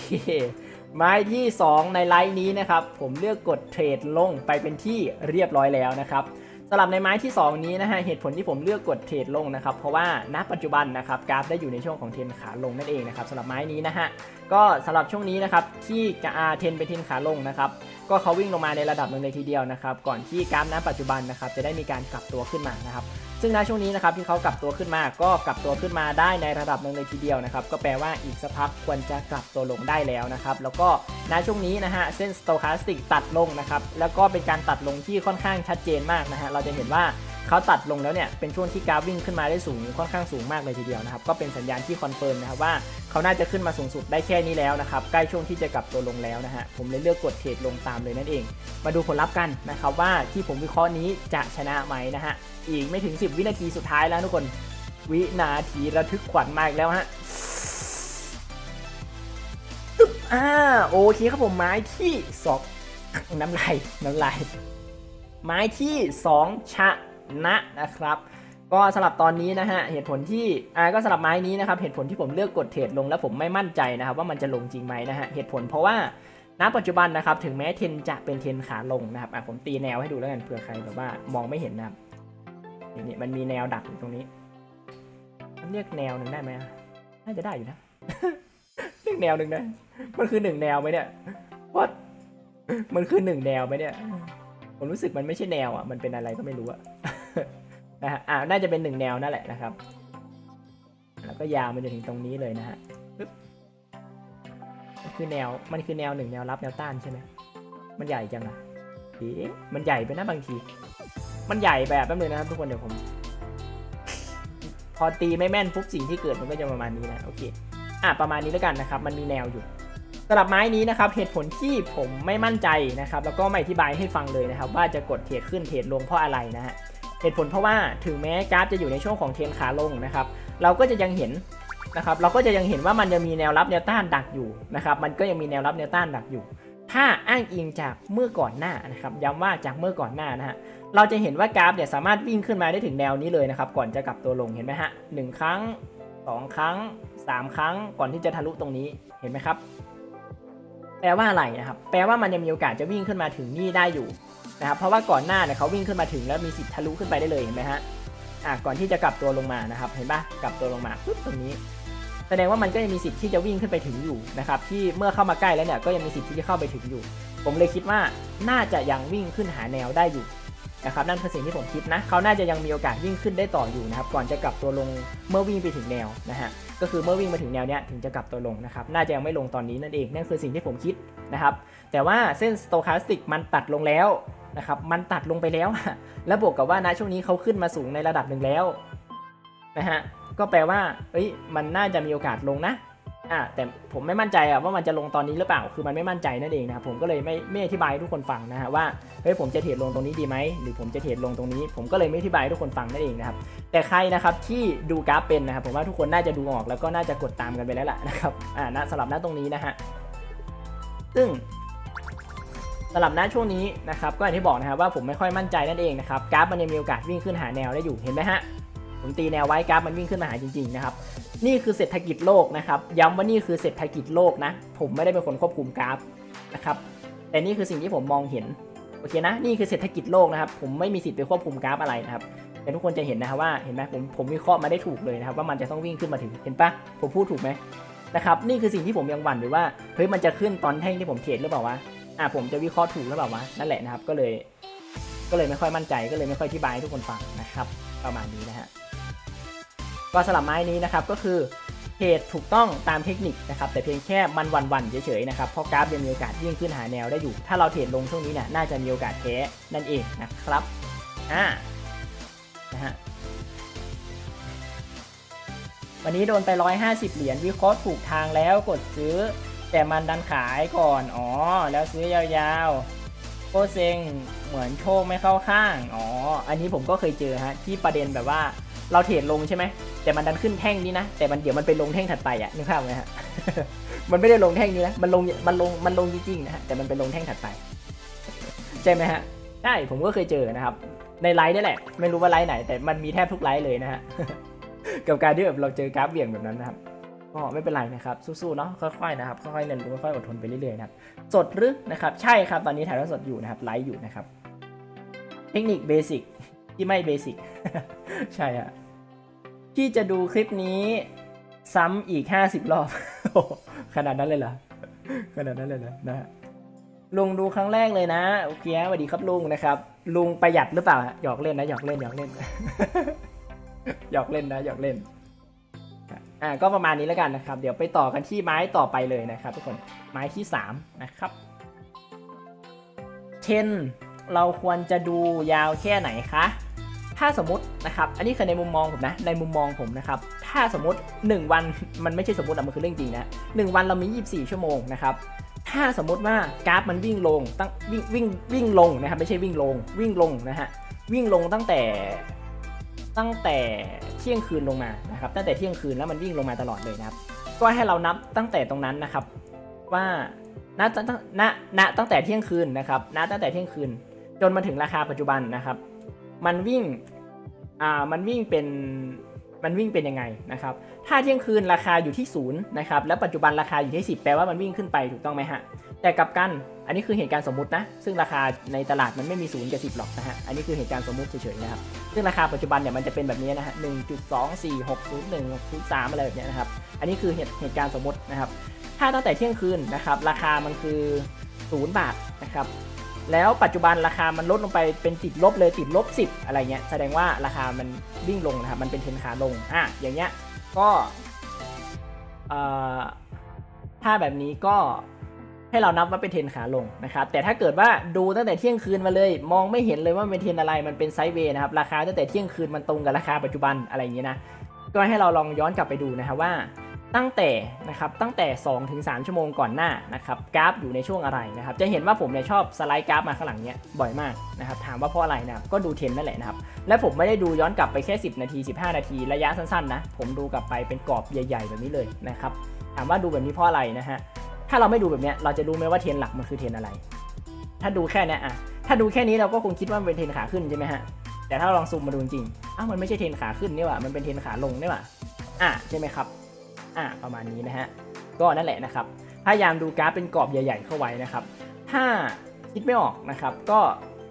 ไม้ที่สองในไลฟ์นี้นะครับผมเลือกกดเทรดลงไปเป็นที่เรียบร้อยแล้วนะครับ สำหรับในไม้ที่สองนี้นะฮะเหตุผลที่ผมเลือกกดเทรดลงนะครับเพราะว่าณปัจจุบันนะครับกราฟได้อยู่ในช่วงของเทรนขาลงนั่นเองนะครับสำหรับไม้นี้นะฮะก็สำหรับช่วงนี้นะครับที่จะอาเทรนไปเทรนขาลงนะครับก็เขาวิ่งลงมาในระดับหนึ่งเลยทีเดียวนะครับก่อนที่กราฟณปัจจุบันนะครับจะได้มีการกลับตัวขึ้นมานะครับซึ่งในช่วงนี้นะครับที่เขากลับตัวขึ้นมาก็กลับตัวขึ้นมาได้ในระดับหนึ่งเลยทีเดียวนะครับก็แปลว่าอีกสักพักควรจะกลับตัวลงได้แล้วนะครับแล้วก็ในช่วงนี้นะฮะเส้นสโตแคสติกตัดลงนะครับแล้วก็เป็นการตัดลงที่ค่อนข้างชัดเจนมากนะฮะเราจะเห็นว่าเขาตัดลงแล้วเนี่ยเป็นช่วงที่กราฟวิ่งขึ้นมาได้สูงค่อนข้างสูงมากเลยทีเดียวนะครับก็เป็นสัญญาณที่คอนเฟิร์มนะครับว่าเขาน่าจะขึ้นมาสูงสุดได้แค่นี้แล้วนะครับใกล้ช่วงที่จะกลับตัวลงแล้วนะฮะผมเลยเลือกกดเทรดลงตามเลยนั่นเองมาดูผลลัพธ์กันนะครับว่าที่ผมวิเคราะห์นี้จะชนะไหมนะฮะอีกไม่ถึงสิบวินาทีสุดท้ายแล้วทุกคนวินาทีระทึกขวัญมาอีกแล้วฮะอ่าโอเคครับผมไม้ที่สองน้ำลายน้ำลายไม้ที่สองชะนะนะครับก็สำหรับตอนนี้นะฮะเหตุผลที่อ่าก็สำหรับไม้นี้นะครับเหตุผลที่ผมเลือกกดเทรดลงแล้วผมไม่มั่นใจนะครับว่ามันจะลงจริงไหมนะฮะเหตุผลเพราะว่าณปัจจุบันนะครับถึงแม้เทรนจะเป็นเทรนขาลงนะครับอ่ะผมตีแนวให้ดูแล้วกันเผื่อใครแบบว่ามองไม่เห็นนะครับนี่มันมีแนวดักอยู่ตรงนี้เรียกแนวหนึ่งได้ไหมน่าจะได้อยู่นะ เรียกแนวหนึ่งนะมันคือหนึ่งแนวไหมเนี่ย What มันคือหนึ่งแนวไหมเนี่ยผมรู้สึกมันไม่ใช่แนวอ่ะมันเป็นอะไรก็ไม่รู้อ่ะนะฮะอ่าน่าจะเป็นหนึ่งแนวนั่นแหละนะครับแล้วก็ยาวมันจะถึงตรงนี้เลยนะฮะมันคือแนวมันคือแนวหนึ่งแนวรับแนวต้านใช่ไหมมันใหญ่จังอ่ะดีมันใหญ่ไปนะบางทีมันใหญ่แบบแป๊บนึงนะครับทุกคนเดี๋ยวผมพอตีไม่แม่นปุ๊บสิ่งที่เกิดมันก็จะประมาณนี้นะโอเคอ่ะประมาณนี้แล้วกันนะครับมันมีแนวอยู่สำหรับไม้นี้นะครับเหตุผลที่ผมไม่มั่นใจนะครับแล้วก็ไม่อธิบายให้ฟังเลยนะครับว่าจะกดเทรดขึ้นเทรดลงเพราะอะไรนะฮะเหตุผลเพราะว่าถึงแม้กราฟจะอยู่ในช่วงของเทรนขาลงนะครับเราก็จะยังเห็นนะครับเราก็จะยังเห็นว่ามันจะมีแนวรับแนวต้านดักอยู่นะครับมันก็ยังมีแนวรับแนวต้านดักอยู่ถ้าอ้างอิงจากเมื่อก่อนหน้านะครับย้ำว่าจากเมื่อก่อนหน้านะฮะเราจะเห็นว่ากราฟเนี่ยสามารถวิ่งขึ้นมาได้ถึงแนวนี้เลยนะครับก่อนจะกลับตัวลงเห็นไหมฮะหนึ่งครั้งสองครั้งสามครั้งก่อนที่จะทะลุตรงนี้เห็นไหมครับแปลว่าอะไรนะครับแปลว่ามันยังมีโอกาสจะวิ่งขึ้นมาถึงนี่ได้อยู่นะครับเพราะว่าก่อนหน้าเนี่ยเขาวิ่งขึ้นมาถึงแล้วมีสิทธิ์ทะลุขึ้นไปได้เลยเห็นไหมฮะอ่ะก่อนที่จะกลับตัวลงมานะครับเห็นปะกลับตัวลงมาปุ๊บตรงนี้แสดงว่ามันก็ยังมีสิทธิ์ที่จะวิ่งขึ้นไปถึงอยู่นะครับที่เมื่อเข้ามาใกล้แล้วเนี่ยก็ยังมีสิทธิ์ที่จะเข้าไปถึงอยู่ผมเลยคิดว่าน่าจะยังวิ่งขึ้นหาแนวได้อยู่นะครับนั่นคือสิ่งที่ผมคิดนะเขาน่าจะยังมีโอกาสวิ่งขึ้นได้ต่ออยู่นะครับก่อนจะกลับตัวลงเมื่อวิ่งไปถึงแนวนะฮะก็คือเมื่อวิ่งมาถึงแนวเนี้ยถึงจะกลับตัวลงนะครับน่าจะยังไม่ลงตอนนี้นั่นเองนั่นคือสิ่งที่ผมคิดนะครับแต่ว่าเส้นสโตแคสติกมันตัดลงแล้วนะครับมันตัดลงไปแล้วแล้วบวกกับว่าณช่วงนี้เขาขึ้นมาสูงในระดับหนึ่งแล้วนะฮะก็แปลว่าเอ้ยมันน่าจะมีโอกาสลงนะอ่าแต่ผมไม่มั่นใจอะว่ามันจะลงตอนนี้หรือเปล่าคือมันไม่มั่นใจนั่นเองนะครับผมก็เลยไม่ไม่อธิบายให้ทุกคนฟังนะฮะว่าเฮ้ยผมจะเทรดลงตรงนี้ดีไหมหรือผมจะเทรดลงตรงนี้ผมก็เลยไม่อธิบายให้ทุกคนฟังนั่นเองนะครับแต่ใครนะครับที่ดูกราฟเป็นนะครับผมว่าทุกคนน่าจะดูออกแล้วก็น่าจะกดตามกันไปแล้วล่ะนะครับอ่านะสำหรับณตรงนี้นะฮะซึ่งสำหรับณช่วงนี้นะครับก็อย่างที่บอกนะครับว่าผมไม่ค่อยมั่นใจนั่นเองนะครับกราฟมันยังมีโอกาสวิ่งขึ้นหาแนวได้อยู่เห็นไหมฮะผมตีแนวไว้กราฟมันวิ่งขึ้นมาหาจริงๆนะครับนี่คือเศรษฐกิจโลกนะครับย้ำว่านี่คือเศรษฐกิจโลกนะผมไม่ได้เป็นคนควบคุมกราฟนะครับแต่นี่คือสิ่งที่ผมมองเห็นโอเคนะนี่คือเศรษฐกิจโลกนะครับผมไม่มีสิทธิ์ไปควบคุมกราฟอะไรนะครับแต่ทุกคนจะเห็นนะครับว่าเห็นไหมผมผมวิเคราะห์มาได้ถูกเลยนะครับว่ามันจะต้องวิ่งขึ้นมาถึงเห็นปะผมพูดถูกไหมนะครับนี่คือสิ่งที่ผมยังหวั่นอยู่ว่าเฮ้ยมันจะขึ้นตอนแท่งที่ผมเทรดหรือเปล่าวะอ่ะผมจะวิเคราะห์ถูกหรือเปล่าวะนั่นแหละนะครับก็เลยก็เลยไม่ค่อยมั่นใจก็เลยไม่ค่อยอธิบายให้ทุกคนฟังนะครับประมาณนี้นะฮะก็สลับไม้นี้นะครับก็คือเทรดถูกต้องตามเทคนิคนะครับแต่เพียงแค่มันวันๆเฉยๆนะครับเพราะกราฟยังมีโอกาสวิ่งขึ้นหาแนวได้อยู่ถ้าเราเทรดลงช่วงนี้เนี่ยน่าจะมีโอกาสแพ้นั่นเองนะครับอ่านะฮะวันนี้โดนไปหนึ่งร้อยห้าสิบเหรียญวิเคราะห์ถูกทางแล้วกดซื้อแต่มันดันขายก่อนอ๋อแล้วซื้อยาวๆโคเซ็งเหมือนโชคไม่เข้าข้างอ๋ออันนี้ผมก็เคยเจอฮะที่ประเด็นแบบว่าเราเทรดลงใช่ไหมแต่มันดันขึ้นแท่งนี้นะแต่มันเดี๋ยวมันไปลงแท่งถัดไปอ่ะนึกภาพไหมฮะ มันไม่ได้ลงแท่งนี้นะมันลงมันลงมันลงจริงๆนะฮะแต่มันไปลงแท่งถัดไป ใช่ไหมฮะใช่ผมก็เคยเจอนะครับในไลฟ์นี่แหละไม่รู้ว่าไลฟ์ไหนแต่มันมีแทบทุกไลฟ์เลยนะฮะ กับการที่แบบเราเจอกราฟเบี่ยงแบบนั้นนะครับก็ไม่เป็นไรนะครับสู้ๆเนาะค่อยๆนะครับค่อยๆเรียนรู้ค่อยๆอดทนไปเรื่อยๆนะครับสดหรือนะครับใช่ครับตอนนี้ถ่ายทอดสดอยู่นะครับไลฟ์อยู่นะครับเทคนิคเบสิก ที่ไม่เบสิก ใช่ฮะที่จะดูคลิปนี้ซ้ำอีกห้าสิบรอบ ขนาดนั้นเลยเหรอ ขนาดนั้นเลยเหรอนะลุงดูครั้งแรกเลยนะโอเคสวัสดีครับลุงนะครับลุงประหยัดหรือเปล่าหยอกเล่นนะหยอกเล่นหยอกเล่น หยอกเล่นนะหยอกเล่นอ่าก็ประมาณนี้แล้วกันนะครับเดี๋ยวไปต่อกันที่ไม้ต่อไปเลยนะครับทุกคนไม้ที่สามนะครับเช่นเราควรจะดูยาวแค่ไหนคะถ้าสมมตินะครับอันนี้คือในมุมมองผมนะในมุมมองผมนะครับถ้าสมมติหนึ่งวันมันไม่ใช่สมมติอะมันคือเรื่องจริงนะหนึ่งวันเรามียี่สิบสี่ชั่วโมงนะครับถ้าสมมติว่ากราฟมันวิ่งลงตั้งวิ่งวิ่งวิ่งลงนะครับไม่ใช่วิ่งลงวิ่งลงนะฮะวิ่งลงตั้งแต่ตั้งแต่เที่ยงคืนลงมานะครับตั้งแต่เที่ยงคืนแล้วมันวิ่งลงมาตลอดเลยนะครับก็ให้เรานับตั้งแต่ตรงนั้นนะครับว่าณตั้งณณตั้งแต่เที่ยงคืนนะครับณตั้งแต่เที่ยงคืนจนมาถึงราคาปัจจุบันนะครับมันวิ่งอ่ามันวิ่งเป็นมันวิ่งเป็นยังไงนะครับถ้าเที่ยงคืนราคาอยู่ที่ศูนย์นะครับและปัจจุบันราคาอยู่ที่สิบแปลว่ามันวิ่งขึ้นไปถูกต้องไหมฮะแต่กลับกันอันนี้คือเหตุการณ์สมมุตินะซึ่งราคาในตลาดมันไม่มีศูนย์กับสิบหรอกนะฮะอันนี้คือเหตุการณ์สมมุติเฉยๆนะครับซึ่งราคาปัจจุบันเนี่ยมันจะเป็นแบบนี้นะฮะหนึ่งจุดสองสี่หกศูนย์หนึ่งศูนย์สามอะไรแบบนี้นะครับอันนี้คือเหตุการณ์สมมตินะครับถ้าตั้งแต่เที่ยงคืนนะครับราคามันคือศูนย์บาทนะครับแล้วปัจจุบันราคามันลดลงไปเป็นติดลบเลยติดลบสิบอะไรเงี้ยแสดงว่าราคามันวิ่งลงนะครับมันเป็นเทรนขาลงอ่ะอย่างเงี้ยก็ถ้าแบบนี้ก็ให้เรานับว่าเป็นเทรนขาลงนะครับแต่ถ้าเกิดว่าดูตั้งแต่เที่ยงคืนมาเลยมองไม่เห็นเลยว่าเป็นเทรนอะไรมันเป็นไซด์เวย์นะครับราคาตั้งแต่เที่ยงคืนมันตรงกับราคาปัจจุบันอะไรอย่างเงี้ยนะก็ให้เราลองย้อนกลับไปดูนะครับว่าตั้งแต่นะครับตั้งแต่ สองถึงสาม ชั่วโมงก่อนหน้านะครับกราฟอยู่ในช่วงอะไรนะครับจะเห็นว่าผมเนี่ยชอบสไลด์กราฟมาข้างหลังเนี้ยบ่อยมากนะครับถามว่าเพราะอะไรนะครับก็ดูเทรนนั่นแหละนะครับและผมไม่ได้ดูย้อนกลับไปแค่สิบนาทีสิบห้านาทีระยะสั้นๆนะผมดูกลับไปเป็นกรอบใหญ่ๆแบบนี้เลยนะครับถามว่าดูแบบนี้เพราะอะไรนะฮะถ้าเราไม่ดูแบบเนี้ยเราจะรู้ไหมว่าเทรนหลักมันคือเทรนอะไรถ้าดูแค่เนี้ยอ่ะถ้าดูแค่นี้เราก็คงคิดว่าเป็นเทรนขาขึ้นใช่ไหมฮะแต่ถ้าลองซูมมาดูจริงอ้าวมันไม่ใช่เทรนขาขึ้นนี่หว่ามันเป็นเทรนขาลงนี่หว่าอ่ะใช่ไหมครับประมาณนี้นะฮะก็นั่นแหละนะครับพยายามดูกราฟเป็นกรอบใหญ่ๆเข้าไว้นะครับถ้าคิดไม่ออกนะครับก็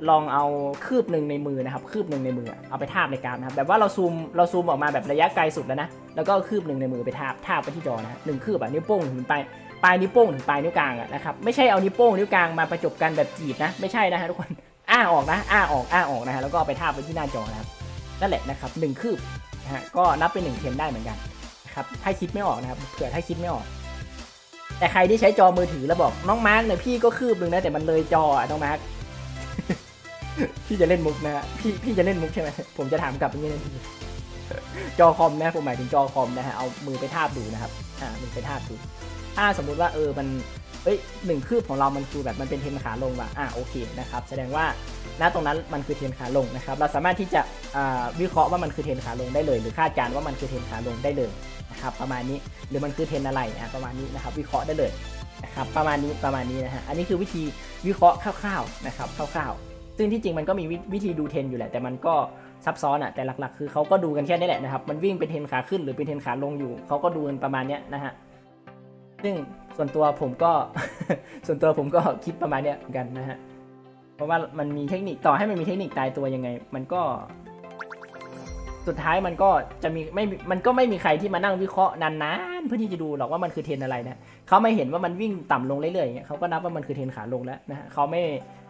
ลองเอาคืบหนึ่งในมือนะครับคืบหนึ่งในมือเอาไปทาบในกราฟนะครับแบบว่าเราซูมเราซูมออกมาแบบระยะไกลสุดแล้วนะแล้วก็คืบหนึ่งในมือไปทาบทาบไปที่จอนะหนึ่งคืบแบบนิ้วโป้งถึงปลายปลายนิ้วโป้งถึงปลายนิ้วกลางนะครับไม่ใช่เอานิ้วโป้งนิ้วกลางมาประจบกันแบบจีบนะไม่ใช่นะฮะทุกคนอ้าออกนะอ้าออกอ้าออกนะฮะแล้วก็ไปทาบไปที่หน้าจอนะครับนั่นแหละนะครับหนึ่งคืบนะฮะก็นับเป็นหนึ่งเทรนได้เหมือนกันถ้าคิดไม่ออกนะครับเผื่อถ้าคิดไม่ออกแต่ใครที่ใช้จอมือถือแล้วบอกน้องมาร์กเนี่ยพี่ก็คืบหนึ่งนะแต่มันเลยจอน้องมาร์ก พี่จะเล่นมุกนะพี่พี่จะเล่นมุกใช่ไหมผมจะถามกลับอย่างนี้นะพี่ จอคอมนะผมหมายถึงจอคอมนะฮะเอามือไปทาบดูนะครับอ่ามือไปทาบดูถ้าสมมุติว่าเออมันเอ้ยหนึ่งคืบของเรามันคือแบบมันเป็นเทรนขาลงว่ะอ่าโอเคนะครับแสดงว่าณตรงนั้นมันคือเทรนขาลงนะครับเราสามารถที่จะวิเคราะห์ว่ามันคือเทรนขาลงได้เลยหรือคาดการณ์ว่ามันคือเทรนขาลงได้เลยนะครับประมาณนี้หรือมันคือเทรนอะไรนะประมาณนี้นะครับวิเคราะห์ได้เลยนะครับประมาณนี้ประมาณนี้นะฮะอันนี้คือวิธีวิเคราะห์คร่าวๆนะครับคร่าวๆซึ่งที่จริงมันก็มีวิธีดูเทรนอยู่แหละแต่มันก็ซับซ้อนอ่ะแต่หลักๆคือเขาก็ดูกันแค่นี้แหละนะครับมันวิ่งเป็นเทรนขาขึ้นหรือเป็นเทรนขาลงอยู่เขาก็ดูกันประมาณนี้นะฮะซึ่งส่วนตัวผมก็ ส่วนตัวผมก็คิดประมาณนี้เหมือนกันนะฮะเพราะว่ามันมีเทคนิคต่อให้มันมีเทคนิคตายตัวยังไงมันก็สุดท้ายมันก็จะมีไม่มันก็ไม่มีใครที่มานั่งวิเคราะห์นานๆเพื่อที่จะดูหรอกว่ามันคือเทรนอะไรนะเขาไม่เห็นว่ามันวิ่งต่ำลงเรื่อยๆอย่างเงี้ยเขาก็นับว่ามันคือเทรนขาลงแล้วนะเขาไม่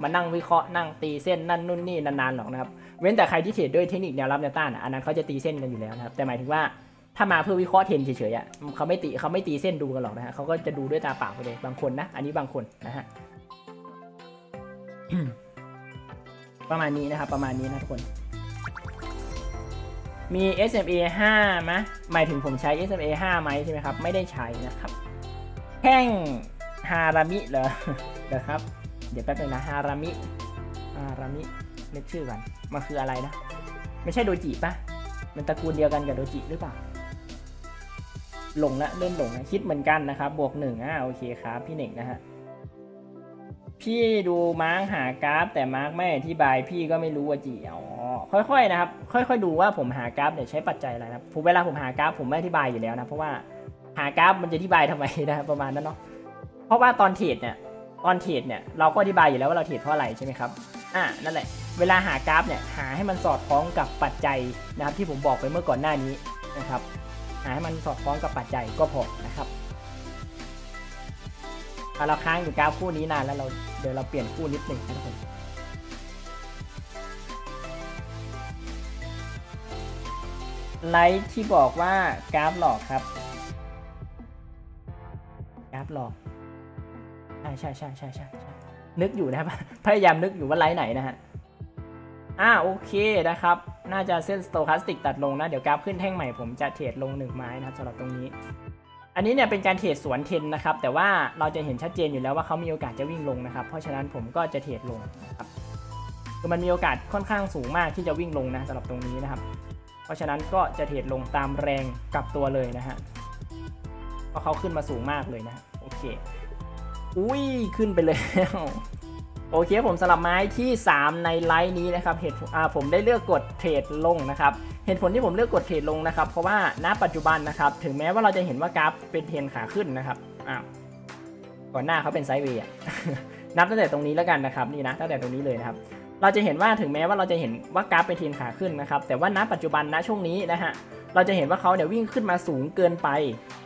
มานั่งวิเคราะห์นั่งตีเส้นนั่นนู่นนี่นานๆหรอกนะครับเว้นแต่ใครที่เทรดด้วยเทคนิคแนวรับแนวต้านอันนั้นเขาจะตีเส้นกันอยู่แล้วนะครับแต่หมายถึงว่าถ้ามาเพื่อวิเคราะห์เทรนเฉยๆเขาไม่ตีเขาไม่ตีเส้นดูกันหรอกนะฮะเขาก็จะดูด้วยตาเปล่าไปเลยบางคนนะอันนี้บางคนนะฮะ ประมาณนี้นะครับประมาณนี้นะทุกคนมี เอส เอ็ม เอ ห้า ไหมหมายถึงผมใช้ เอส เอ็ม เอ ห้า ไหมใช่ไหมครับไม่ได้ใช้นะครับแท่งฮารามิเหรอเดี๋ยวครับเดี๋ยวแป๊บนึงนะฮารามิฮารามิเรียกชื่อก่อนมันคืออะไรนะไม่ใช่โดจิปะมันตระกูลเดียวกันกับโดจิหรือเปล่าหลงละเริ่มหลงนะคิดเหมือนกันนะครับบวกหนึ่งอ่ะโอเคครับพี่หนึ่งนะฮะพี่ดูมาร์กหากราฟแต่มาร์กไม่อธิบายพี่ก็ไม่รู้ว่าจีอ๋อค่อยๆนะครับค่อยๆดูว่าผมหากราฟเนี่ยใช้ปัจจัยอะไรนะผมเวลาผมหากราฟผมไม่อธิบายอยู่แล้วนะเพราะว่าหากราฟมันจะอธิบายทำไมนะประมาณนั้นเนาะเพราะว่าตอนเทรดเนี่ยตอนเทรดเนี่ยเราก็อธิบายอยู่แล้วว่าเราเทรดเพราะอะไรใช่ไหมครับอ่านั่นแหละ เวลาหากราฟเนี่ยหาให้มันสอดคล้องกับปัจจัยนะครับที่ผมบอกไปเมื่อก่อนหน้านี้นะครับหาให้มันสอดคล้องกับปัจจัยก็พอนะครับเราค้างอยู่กราฟคู่นี้นานแล้วเราเดี๋ยวเราเปลี่ยนคู่นิดหนึ่งนะครับผมไลท์ที่บอกว่ากราฟหลอกครับกราฟหลอกใช่ใช่ใช่ใช่ใช่นึกอยู่นะครับพยายามนึกอยู่ว่าไลท์ไหนนะฮะอ่าโอเคนะครับน่าจะเส้นสโตแคสติกตัดลงนะเดี๋ยวกราฟขึ้นแท่งใหม่ผมจะเทรดลงหนึ่งไม้นะครับสำหรับตรงนี้อันนี้เนี่ยเป็นการเทรดสวนเทรนนะครับแต่ว่าเราจะเห็นชัดเจนอยู่แล้วว่าเขามีโอกาสจะวิ่งลงนะครับเพราะฉะนั้นผมก็จะเทรดลงนะครับคือมันมีโอกาสค่อนข้างสูงมากที่จะวิ่งลงนะสำหรับตรงนี้นะครับเพราะฉะนั้นก็จะเทรดลงตามแรงกลับตัวเลยนะฮะเพราะเขาขึ้นมาสูงมากเลยนะโอเคอุ้ยขึ้นไปเลยโอเคผมสลับไม้ที่สามในไลน์นี้นะครับเหตุผมได้เลือกกดเทรดลงนะครับเหตุผลที่ผมเลือกกดเทรดลงนะครับเพราะว่าณปัจจุบันนะครับถึงแม้ว่าเราจะเห็นว่ากราฟเป็นเทรนขาขึ้นนะครับอ้าวก่อนหน้าเขาเป็นไซด์เวย์นับตั้งแต่ตรงนี้แล้วกันนะครับนี่นะตั้งแต่ตรงนี้เลยนะครับเราจะเห็นว่าถึงแม้ว่าเราจะเห็นว่ากราฟเป็นเทรนขาขึ้นนะครับแต่ว่าณปัจจุบันณช่วงนี้นะฮะเราจะเห็นว่าเขาเนี่ยวิ่งขึ้นมาสูงเกินไป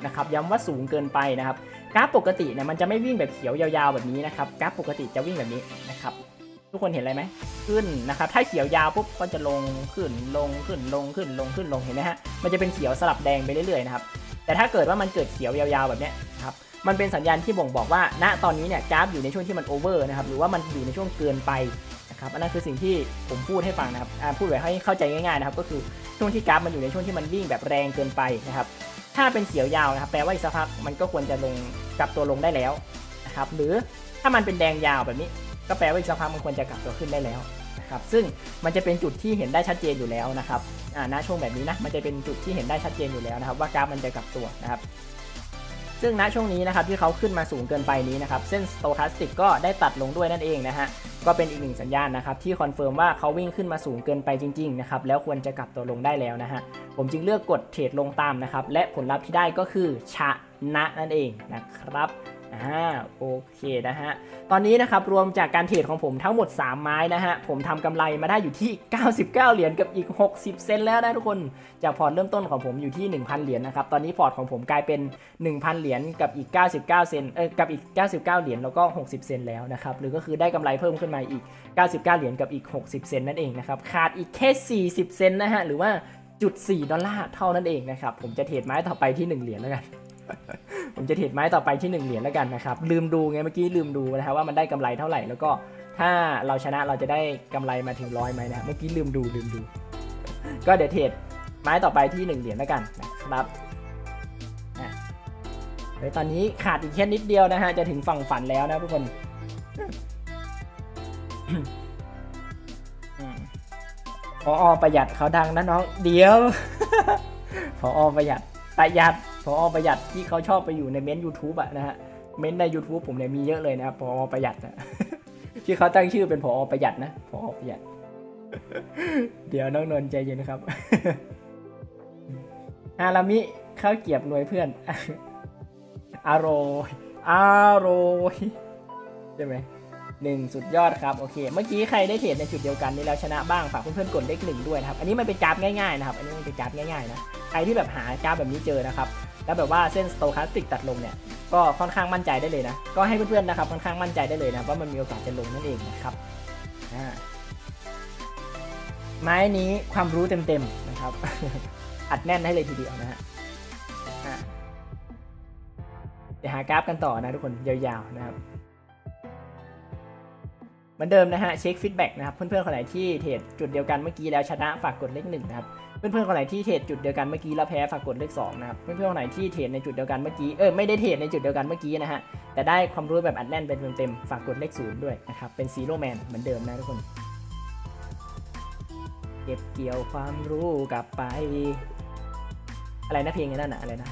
นะครับย้ำว่าสูงเกินไปนะครับกราฟปกติเนี่ยมันจะไม่วิ่งแบบเขียวยาวๆแบบนี้นะครับกราฟปกติจะวิ่งแบบนี้นะครับทุกคนเห็นอะไรไหมขึ้นนะครับถ้าเขียวยาวปุ๊บก็จะลงขึ้นลงขึ้นลงขึ้นลงขึ้นลงเห็นไหมฮะมันจะเป็นเขียวสลับแดงไปเรื่อยๆนะครับแต่ถ้าเกิดว่ามันเกิดเขียวยาวๆแบบนี้ครับมันเป็นสัญญาณที่บ่งบอกว่าณตอนนี้เนี่ยกราฟอยู่ในช่วงที่มันโอเวอร์นะครับหรือว่ามันอยู่ในช่วงเกินไปนะครับอันนั้นคือสิ่งที่ผมพูดให้ฟังนะครับพูดไว้ให้เข้าใจง่ายๆนะครับก็คือช่วงที่กราฟมันอยู่ในช่วงที่มันวิ่งแบบแรงเกินไปนะครับถ้าเป็นเขียวยาวนะครับแปลว่าอีกสักพักมันก็ควรจะลงกลับตัวลงได้แล้วนะครับหรือถ้ามันเป็นแดงยาวแบบนี้ก็แปลว่าอีกสักพักมันควรจะกลับตัวขึ้นได้แล้วนะครับซึ่งมันจะเป็นจุดที่เห็นได้ชัดเจนอยู่แล้วนะครับณช่วงแบบนี้นะมันจะเป็นจุดที่เห็นได้ชัดเจนอยู่แล้วนะครับว่ากราฟมันจะกลับตัวนะครับซึ่งณช่วงนี้นะครับที่เขาขึ้นมาสูงเกินไปนี้นะครับเส้นสโตแคสติกก็ได้ตัดลงด้วยนั่นเองนะฮะก็เป็นอีกหนึ่งสัญญาณนะครับที่คอนเฟิร์มว่าเขาวิ่งขึ้นมาสูงเกินไปจริงๆนะครับแล้วควรจะกลับตัวลงได้แล้วนะฮะผมจึงเลือกกดเทรดลงตามนะครับและผลลัพธ์ที่ได้ก็คือชนะนั่นเองนะครับอ่าโอเคนะฮะตอนนี้นะครับรวมจากการเทรดของผมทั้งหมดสามไม้นะฮะผมทำกำไรมาได้อยู่ที่เก้าสิบเก้าเหรียญกับอีกหกสิบเซนต์แล้วนะทุกคนจากพอร์ตเริ่มต้นของผมอยู่ที่ หนึ่งพัน เหรียญนะครับตอนนี้พอร์ตของผมกลายเป็น หนึ่งพัน เหรียญกับอีกเก้าสิบเก้าเซนต์เออกับอีกเก้าสิบเก้าเหรียญแล้วก็หกสิบเซนต์แล้วนะครับหรือก็คือได้กำไรเพิ่มขึ้นมาอีกเก้าสิบเก้าเหรียญกับอีกหกสิบเซนต์นั่นเองนะครับขาดอีกแค่สี่สิบเซนต์นะฮะหรือว่า ศูนย์จุดสี่ ดอลลาร์เท่านั้นเองนะครับผมจะเทรดไม้ต่อไปที่หนึ่งเหรียญแล้วกันผมจะเทรดไม้ต่อไปที่หนึ่งเหรียญแล้วกันนะครับลืมดูไงเมื่อกี้ลืมดูนะครับว่ามันได้กำไรเท่าไหร่แล้วก็ถ้าเราชนะเราจะได้กำไรมาถึงร้อยไหมนะเมื่อกี้ลืมดูลืมดูก็เดี๋ยวเทรดไม้ต่อไปที่หนึ่งเหรียญแล้วกันนะครับเดี๋ยวตอนนี้ขาดอีกแค่นิดเดียวนะฮะจะถึงฝั่งฝันแล้วนะทุกคนพอประหยัดเขาดังนะน้องเดี๋ยวพอประหยัดประหยัดพอประหยัดที่เขาชอบไปอยู่ในเม้น ยูทูบ อ่ะนะฮะเม้นใน ยูทูบ ผมเนี่ยมีเยอะเลยนะครับพอประหยัดนะที่เขาตั้งชื่อเป็นพอประหยัดนะพอประหยัดเดี๋ยวน้องนนท์ใจเย็นครับอารามิข้าวเกี๊ยวหน่วยเพื่อนอร่อยอร่อยใช่ไหมหนึ่งสุดยอดครับโอเคเมื่อกี้ใครได้เทรดในจุดเดียวกันนี้แล้วชนะบ้างฝากเพื่อนๆกดเลขหนึ่งด้วยนะครับอันนี้มันเป็นกราฟง่ายๆนะครับอันนี้มันเป็นกราฟง่ายๆนะใครที่แบบหากราฟแบบนี้เจอนะครับแล้วแบบว่าเส้นสโตแคสติกตัดลงเนี่ยก็ค่อนข้างมั่นใจได้เลยนะก็ให้เพื่อนๆนะครับค่อนข้างมั่นใจได้เลยนะว่ามันมีโอกาสจะลงนั่นเองนะครับไม้นี้ความรู้เต็มๆนะครับ อัดแน่นให้เลยทีเดียวนะฮะเดี๋ยวหากราฟกันต่อนะทุกคนยาวๆนะครับเหมือนเดิมนะฮะเช็คฟีดแบ็กนะครับเพื่อนๆคนไหนที่เทรดจุดเดียวกันเมื่อกี้แล้วชนะฝากกดเลขหนึ่งนะครับเพื่อนๆคนไหนที่เทรดจุดเดียวกันเมื่อกี้แล้วแพ้ฝากกดเลขสองนะครับเพื่อนๆคนไหนที่เทรดในจุดเดียวกันเมื่อกี้เออไม่ได้เทรดในจุดเดียวกันเมื่อกี้นะฮะแต่ได้ความรู้แบบอัดแน่นเป็นเต็มๆฝากกดเลขศูนย์ด้วยนะครับเป็นซีโร่แมนเหมือนเดิมนะทุกคนเก็บเกี่ยวความรู้กลับไปอะไรนะเพลงนั่นน่ะอะไรนะ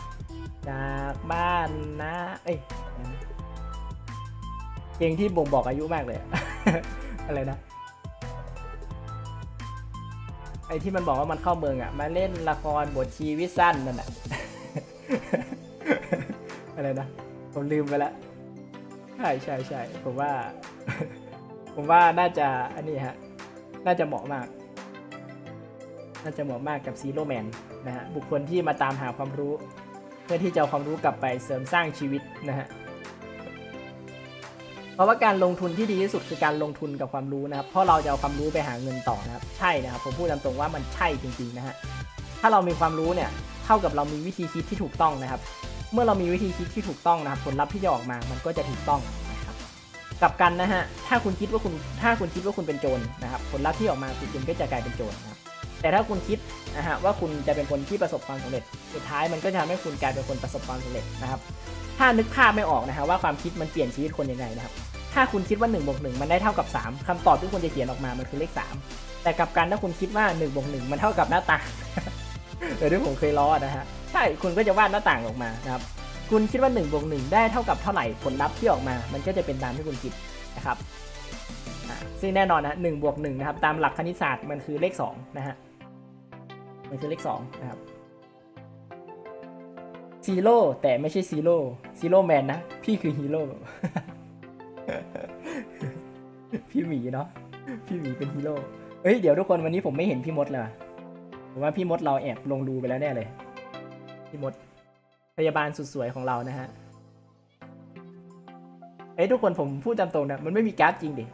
จากบ้านนะเอ้ยเพลงที่บ่งบอกอายุมากเลยอะไรนะไอที่มันบอกว่ามันเข้าเมืองอ่ะมาเล่นละครบทชีวิตสั้นนั่นแหละอะไรนะผมลืมไปละใช่ใช่ใช่ผมว่าผมว่าน่าจะอันนี้ฮะ น่าจะเหมาะมากน่าจะเหมาะมากกับซีโร่แมนนะฮะบุคคลที่มาตามหาความรู้เพื่อที่จะเอาความรู้กลับไปเสริมสร้างชีวิตนะฮะเพราะว่าการลงทุนที่ดีที่สุดคือการลงทุนกับความรู้นะครับเพราะเราจะเอาความรู้ไปหาเงินต่อนะครับใช่นะครับผมพูดตามตรงว่ามันใช่จริงๆนะฮะถ้าเรามีความรู้เนี่ยเท่ากับเรามีวิธีคิดที่ถูกต้องนะครับเมื่อเรามีวิธีคิดที่ถูกต้องนะครับผลลัพธ์ที่จะออกมามันก็จะถูกต้องนะครับกลับกันนะฮะถ้าคุณคิดว่าคุณถ้าคุณคิดว่าคุณเป็นโจรนะครับผลลัพธ์ที่ออกมาคุณก็จะกลายเป็นโจรนะครับแต่ถ้าคุณคิดนะฮะว่าคุณจะเป็นคนที่ประสบความสำเร็จสุดท้ายมันก็จะทำให้คุณกลายเป็นคนประสบความสำเร็จนะครับถ้านึกภาพไม่ออกนะฮะว่าความคิดมันเปลี่ยนชีวิตคนยังไงนะครับถ้าคุณคิดว่าหนึ่งบวกหนึ่งมันได้เท่ากับสามคำตอบที่คุณจะเขียนออกมามันคือเลขสามแต่กลับกันถ้าคุณคิดว่าหนึ่งบวกหนึ่งมันเท่ากับหน้าต่างเออที่ผมเคยล้อนะฮะใช่คุณก็จะวาดหน้าต่างออกมานะครับคุณคิดว่าหนึ่งบวกหนึ่งได้เท่ากับเท่าไหร่ผลลัพธ์ที่ออกมามันก็จะเป็นตามที่คุณคิดนะครับซึ่งแน่นอนนะหนึ่งบวกหนึ่งนะครับตามหลักคณิตศาสตร์มันคือเลขสองนะฮะมันคือเลขสองนะครับซีโร่แต่ไม่ใช่ซีโร่ซีโร่แมนนะพี่คือฮีโร่พี่หมีเนาะพี่หมีเป็นฮีโร่เฮ้ยเดี๋ยวทุกคนวันนี้ผมไม่เห็นพี่มดเลยผมว่าพี่มดเราแอบลงดูไปแล้วแน่เลยพี่มดพยาบาลสุดสวยของเรานะฮะเอ้ยทุกคนผมพูดตามตรงนะมันไม่มีกราฟจริงดิ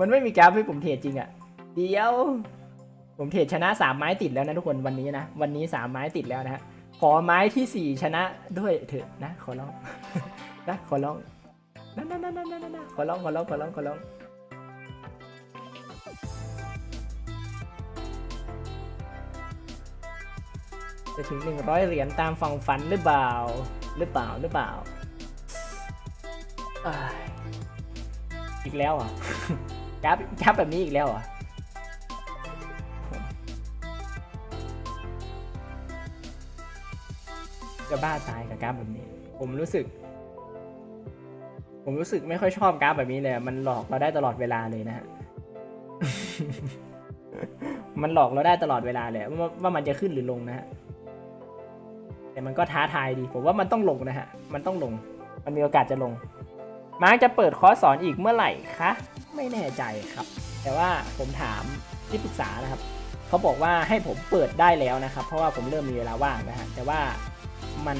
มันไม่มีกราฟให้ผมเทรดจริงอะเดี๋ยวผมเทรดชนะสามไม้ติดแล้วนะทุกคนวันนี้นะวันนี้สามไม้ติดแล้วนะฮะขอไม้ที่สี่ชนะด้วยเถอะนะขอร้อง นะขอร้องนั่นนั่นนั่นนั่นนั่นขอร้องขอร้องขอร้องขอร้องจะถึงหนึ่งร้อยเหรียญตามฝั่งฝันหรือเปล่าหรือเปล่าหรือเปล่าอีกแล้วอ่ะจับจับแบบนี้อีกแล้วอ่ะจะบ้าตายกับกราฟแบบนี้ผมรู้สึกผมรู้สึกไม่ค่อยชอบกราฟแบบนี้เลยมันหลอกเราได้ตลอดเวลาเลยนะฮะ มันหลอกเราได้ตลอดเวลาเลยว่าว่ามันจะขึ้นหรือลงนะฮะแต่มันก็ท้าทายดีผมว่ามันต้องลงนะฮะมันต้องลงมันมีโอกาสจะลงมาร์คจะเปิดคอร์สสอนอีกเมื่อไหร่คะไม่แน่ใจครับแต่ว่าผมถามที่ปรึกษานะครับเขาบอกว่าให้ผมเปิดได้แล้วนะครับเพราะว่าผมเริ่มมีเวลาว่างนะฮะแต่ว่ามัน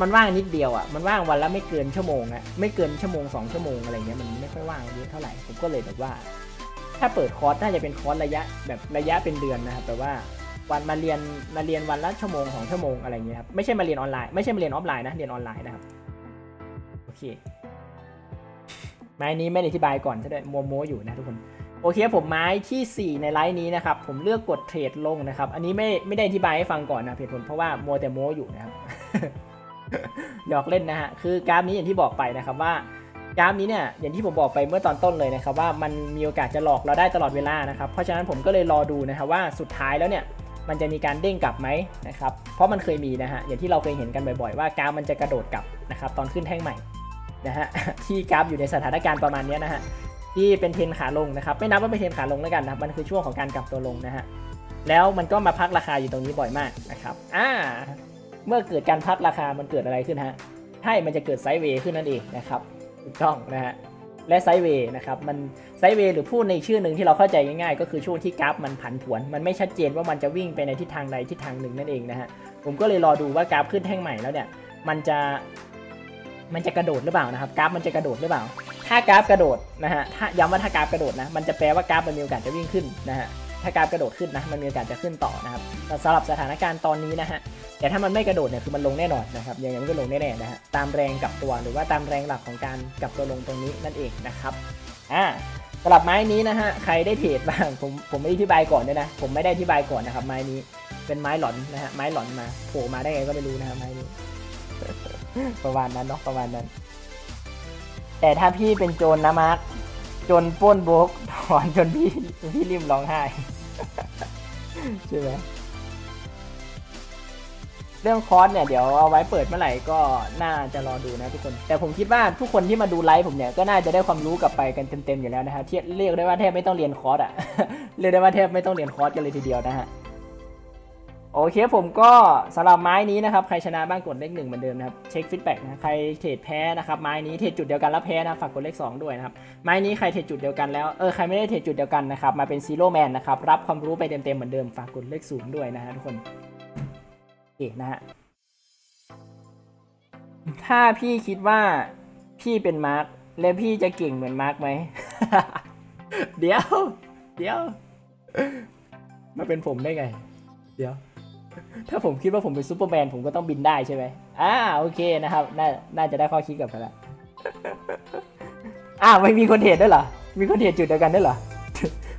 มันว่างนิดเดียวอ่ะมันว่างวันละไม่เกินชั่วโมงนะไม่เกินชั่วโมงสองชั่วโมงอะไรเงี้ยมันไม่ค่อยว่างเยอะเท่าไหร่ผมก็เลยแบบว่าถ้าเปิดคอร์สน่าจะเป็นคอร์สระยะแบบระยะเป็นเดือนนะครับแต่ว่าวันมาเรียนมาเรียนวันละชั่วโมงสองชั่วโมงอะไรเงี้ยครับไม่ใช่มาเรียนออนไลน์ไม่ใช่มาเรียนออฟไลน์นะเรียนออนไลน์นะครับโอเคไม้นี้ไม่ได้อธิบายก่อนจะได้มัวโม้อยู่นะทุกคนโอเคผมไม้ที่สี่ในไลน์นี้นะครับผมเลือกกดเทรดลงนะครับอันนี้ไม่ไม่ได้อธิบายให้ฟังก่อนนะเพจผมเพราะว่ามัวแต่โม้อยู่นะครับ หยอกเล่นนะฮะคือกราฟนี้อย่างที่บอกไปนะครับว่ากราฟนี้เนี่ยอย่างที่ผมบอกไปเมื่อตอนต้นเลยนะครับว่ามันมีโอกาสจะหลอกเราได้ตลอดเวลานะครับเพราะฉะนั้นผมก็เลยรอดูนะครับว่าสุดท้ายแล้วเนี่ยมันจะมีการเด้งกลับไหมนะครับเพราะมันเคยมีนะฮะอย่างที่เราเคยเห็นกันบ่อยๆว่ากราฟมันจะกระโดดกลับนะครับตอนขึ้นแท่งใหม่นะฮะ ที่กราฟอยู่ในสถานการณ์ประมาณนี้นะฮะที่เป็นเทรนขาลงนะครับไม่นับว่าเป็นเทรนขาลงแล้วกันนะครับมันคือช่วงของการกลับตัวลงนะฮะแล้วมันก็มาพักราคาอยู่ตรงนี้บ่อยมากนะครับอ่าเมื่อเกิดการพักราคามันเกิดอะไรขึ้นฮะให้มันจะเกิดไซด์เวย์ขึ้นนั่นเองนะครับถูกต้องนะฮะและไซด์เวย์นะครับมันไซด์เวย์หรือพูดในชื่อหนึ่งที่เราเข้าใจง่ายๆก็คือช่วงที่กราฟมันผันผวนมันไม่ชัดเจนว่ามันจะวิ่งไปในทิศทางใดทิศทางหนึ่งนั่นเองนะฮะผมก็เลยรอดูว่ากราฟขึ้นแท่งใหม่แล้วเนี่ยมันจะมันจะกระโดดหรือเปล่านะครับกราฟมันจะกระโดดหรือเปล่าถ้ากราฟกระโดดนะฮะถ้าย้ำว่าถ้ากราฟกระโดดนะมันจะแปลว่ากราฟมันมีโอกาสจะวิ่งขึ้นนะฮะถ้ากราฟกระโดดขึ้นนะมันมีโอกาสจะขึ้นต่อนะครับสำหรับสถานการณ์ตอนนี้นะฮะแต่ถ้ามันไม่กระโดดเนี่ยคือมันลงแน่นอนนะครับยังไงมันก็ลงแน่ๆนะฮะตามแรงกลับตัวหรือว่าตามแรงหลักของการกลับตัวลงตรงนี้นั่นเองนะครับอ่าสำหรับไม้นี้นะฮะใครได้เทรดบ้างผมผมไม่ได้อธิบายก่อนด้วยนะผมไม่ได้อธิบายก่อนนะครับไม้นี้เป็นไม้หลอนนะฮะไม้หลอนมาโผล่มาได้ไงก็ไม่รู้นะครับไม้นี้ประมาณนั้นเนาะประมาณนั้นแต่ถ้าพี่เป็นโจร นะมาร์คจนป้นโบกถอนจนพี่พี่ริมร้องไห้ใช่ไหมเรื่องคอร์สเนี่ยเดี๋ยวเอาไว้เปิดเมื่อไหร่ก็น่าจะรอดูนะทุกคนแต่ผมคิดว่าทุกคนที่มาดูไลฟ์ผมเนี่ยก็น่าจะได้ความรู้กลับไปกันเต็มๆอยู่แล้วนะฮะที่เรียกได้ว่าแทบไม่ต้องเรียนคอร์สอ่ะเรียกได้ว่าแทบไม่ต้องเรียนคอร์สกันเลยทีเดียวนะฮะ โอเคผมก็สำหรับไม้นี้นะครับใครชนะบ้างกดเลขหนึ่งเหมือนเดิมนะครับเช็คฟีดแบ็กนะใครเทรดแพ้นะครับไม้นี้เทรดจุดเดียวกันแล้วแพ้นะฝากกดเลขสองด้วยนะครับไม้นี้ใครเทรดจุดเดียวกันแล้วเออใครไม่ได้เทรดจุดเดียวกันนะครับมาเป็นซีโร่แมนนะครับรับความรู้ไปเต็มๆเหมือนเดิมฝากกดเลขศูนย์ด้วยนะฮะทุกคนโอเคนะฮะถ้าพี่คิดว่าพี่เป็นมาร์คแล้วพี่จะเก่งเหมือนมาร์คไหม เดี๋ยวเดี๋ยวมาเป็นผมได้ไงเดี๋ยวถ้าผมคิดว่าผมเป็นซูเปอร์แมนผมก็ต้องบินได้ใช่ไหมอ่าโอเคนะครับน่าน่าจะได้ข้อคิดกับกันละอ่าไม่มีคนเทรดด้วยเหรอมีคนเทรดจุดเดียวกันด้วยเหรอ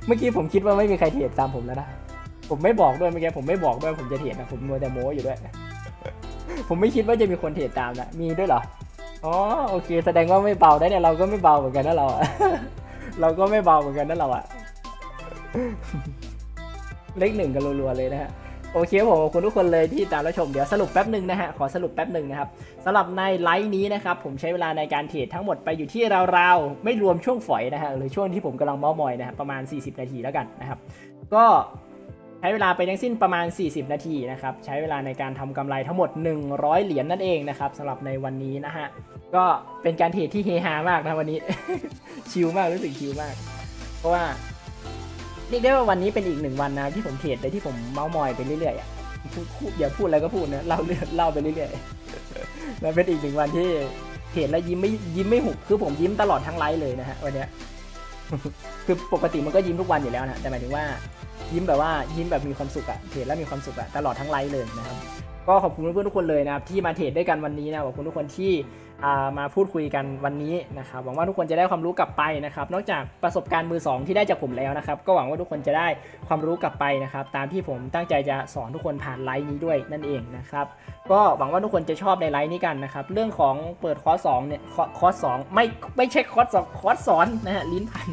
เมื่อกี้ผมคิดว่าไม่มีใครเทรดตามผมแล้วนะผมไม่บอกด้วยเมื่อกี้ผมไม่บอกด้วยผมจะเทรดนะผมมัวแต่โม้อยู่ด้วย ผมไม่คิดว่าจะมีคนเทรดตามนะมีด้วยเหรออ๋อโอเคแสดงว่าไม่เบาได้เนี่ยเราก็ไม่เบาเหมือนกันนะเรา เราก็ไม่เบาเหมือนกันนะเราอะ เลขหนึ่งกันรัวๆเลยนะฮะโอเคผมขอบคุณทุกคนเลยที่ตามรับชมเดี๋ยวสรุปแป๊บหนึ่งนะฮะขอสรุปแป๊บหนึ่งนะครับสำหรับในไลฟ์นี้นะครับผมใช้เวลาในการเทรดทั้งหมดไปอยู่ที่ราวๆไม่รวมช่วงฝอยนะฮะหรือช่วงที่ผมกำลังเม้ามอยนะครับประมาณสี่สิบนาทีแล้วกันนะครับก็ใช้เวลาไปทั้งสิ้นประมาณสี่สิบนาทีนะครับใช้เวลาในการทำกำไรทั้งหมดหนึ่งร้อยเหรียญ นั่นเองนะครับสำหรับในวันนี้นะฮะก็เป็นการเทรดที่เฮฮามากนะวันนี้ ชิลมากรู้สึกชิลมากเพราะว่าเรียกได้ว่าวันนี้เป็นอีกหนึ่งวันนะที่ผมเทรดเลยที่ผมเม้ามอยไปเรื่อยๆอ่ะอย่าพูดอะไรก็พูดนะเล่าเรื่องเล่าไปเรื่อยๆมันเป็นอีกหนึ่งวันที่เทรดแล้วยิ้มไม่ยิ้มไม่หุบคือผมยิ้มตลอดทั้งไลฟ์เลยนะฮะวันนี้คือปกติมันก็ยิ้มทุกวันอยู่แล้วนะแต่หมายถึงว่ายิ้มแบบว่ายิ้มแบบมีความสุขอ่ะเทรดแล้วมีความสุขอ่ะตลอดทั้งไลฟ์เลยนะครับก็ขอบคุณเพื่อนๆทุกคนเลยนะครับที่มาเทรดด้วยกันวันนี้นะขอบคุณทุกคนที่มาพูดคุยกันวันนี้นะครับหวังว่าทุกคนจะได้ความรู้กลับไปนะครับนอกจากประสบการณ์มือสองที่ได้จากผมแล้วนะครับก็หวังว่าทุกคนจะได้ความรู้กลับไปนะครับตามที่ผมตั้งใจจะสอนทุกคนผ่านไลฟ์นี้ด้วยนั่นเองนะครับก็หวังว่าทุกคนจะชอบในไลฟ์นี้กันนะครับเรื่องของเปิดคอร์สสองเนี่ยคอร์สสองไม่ไม่ใช่คอร์สคอร์สสอนนะฮะลิ้นพั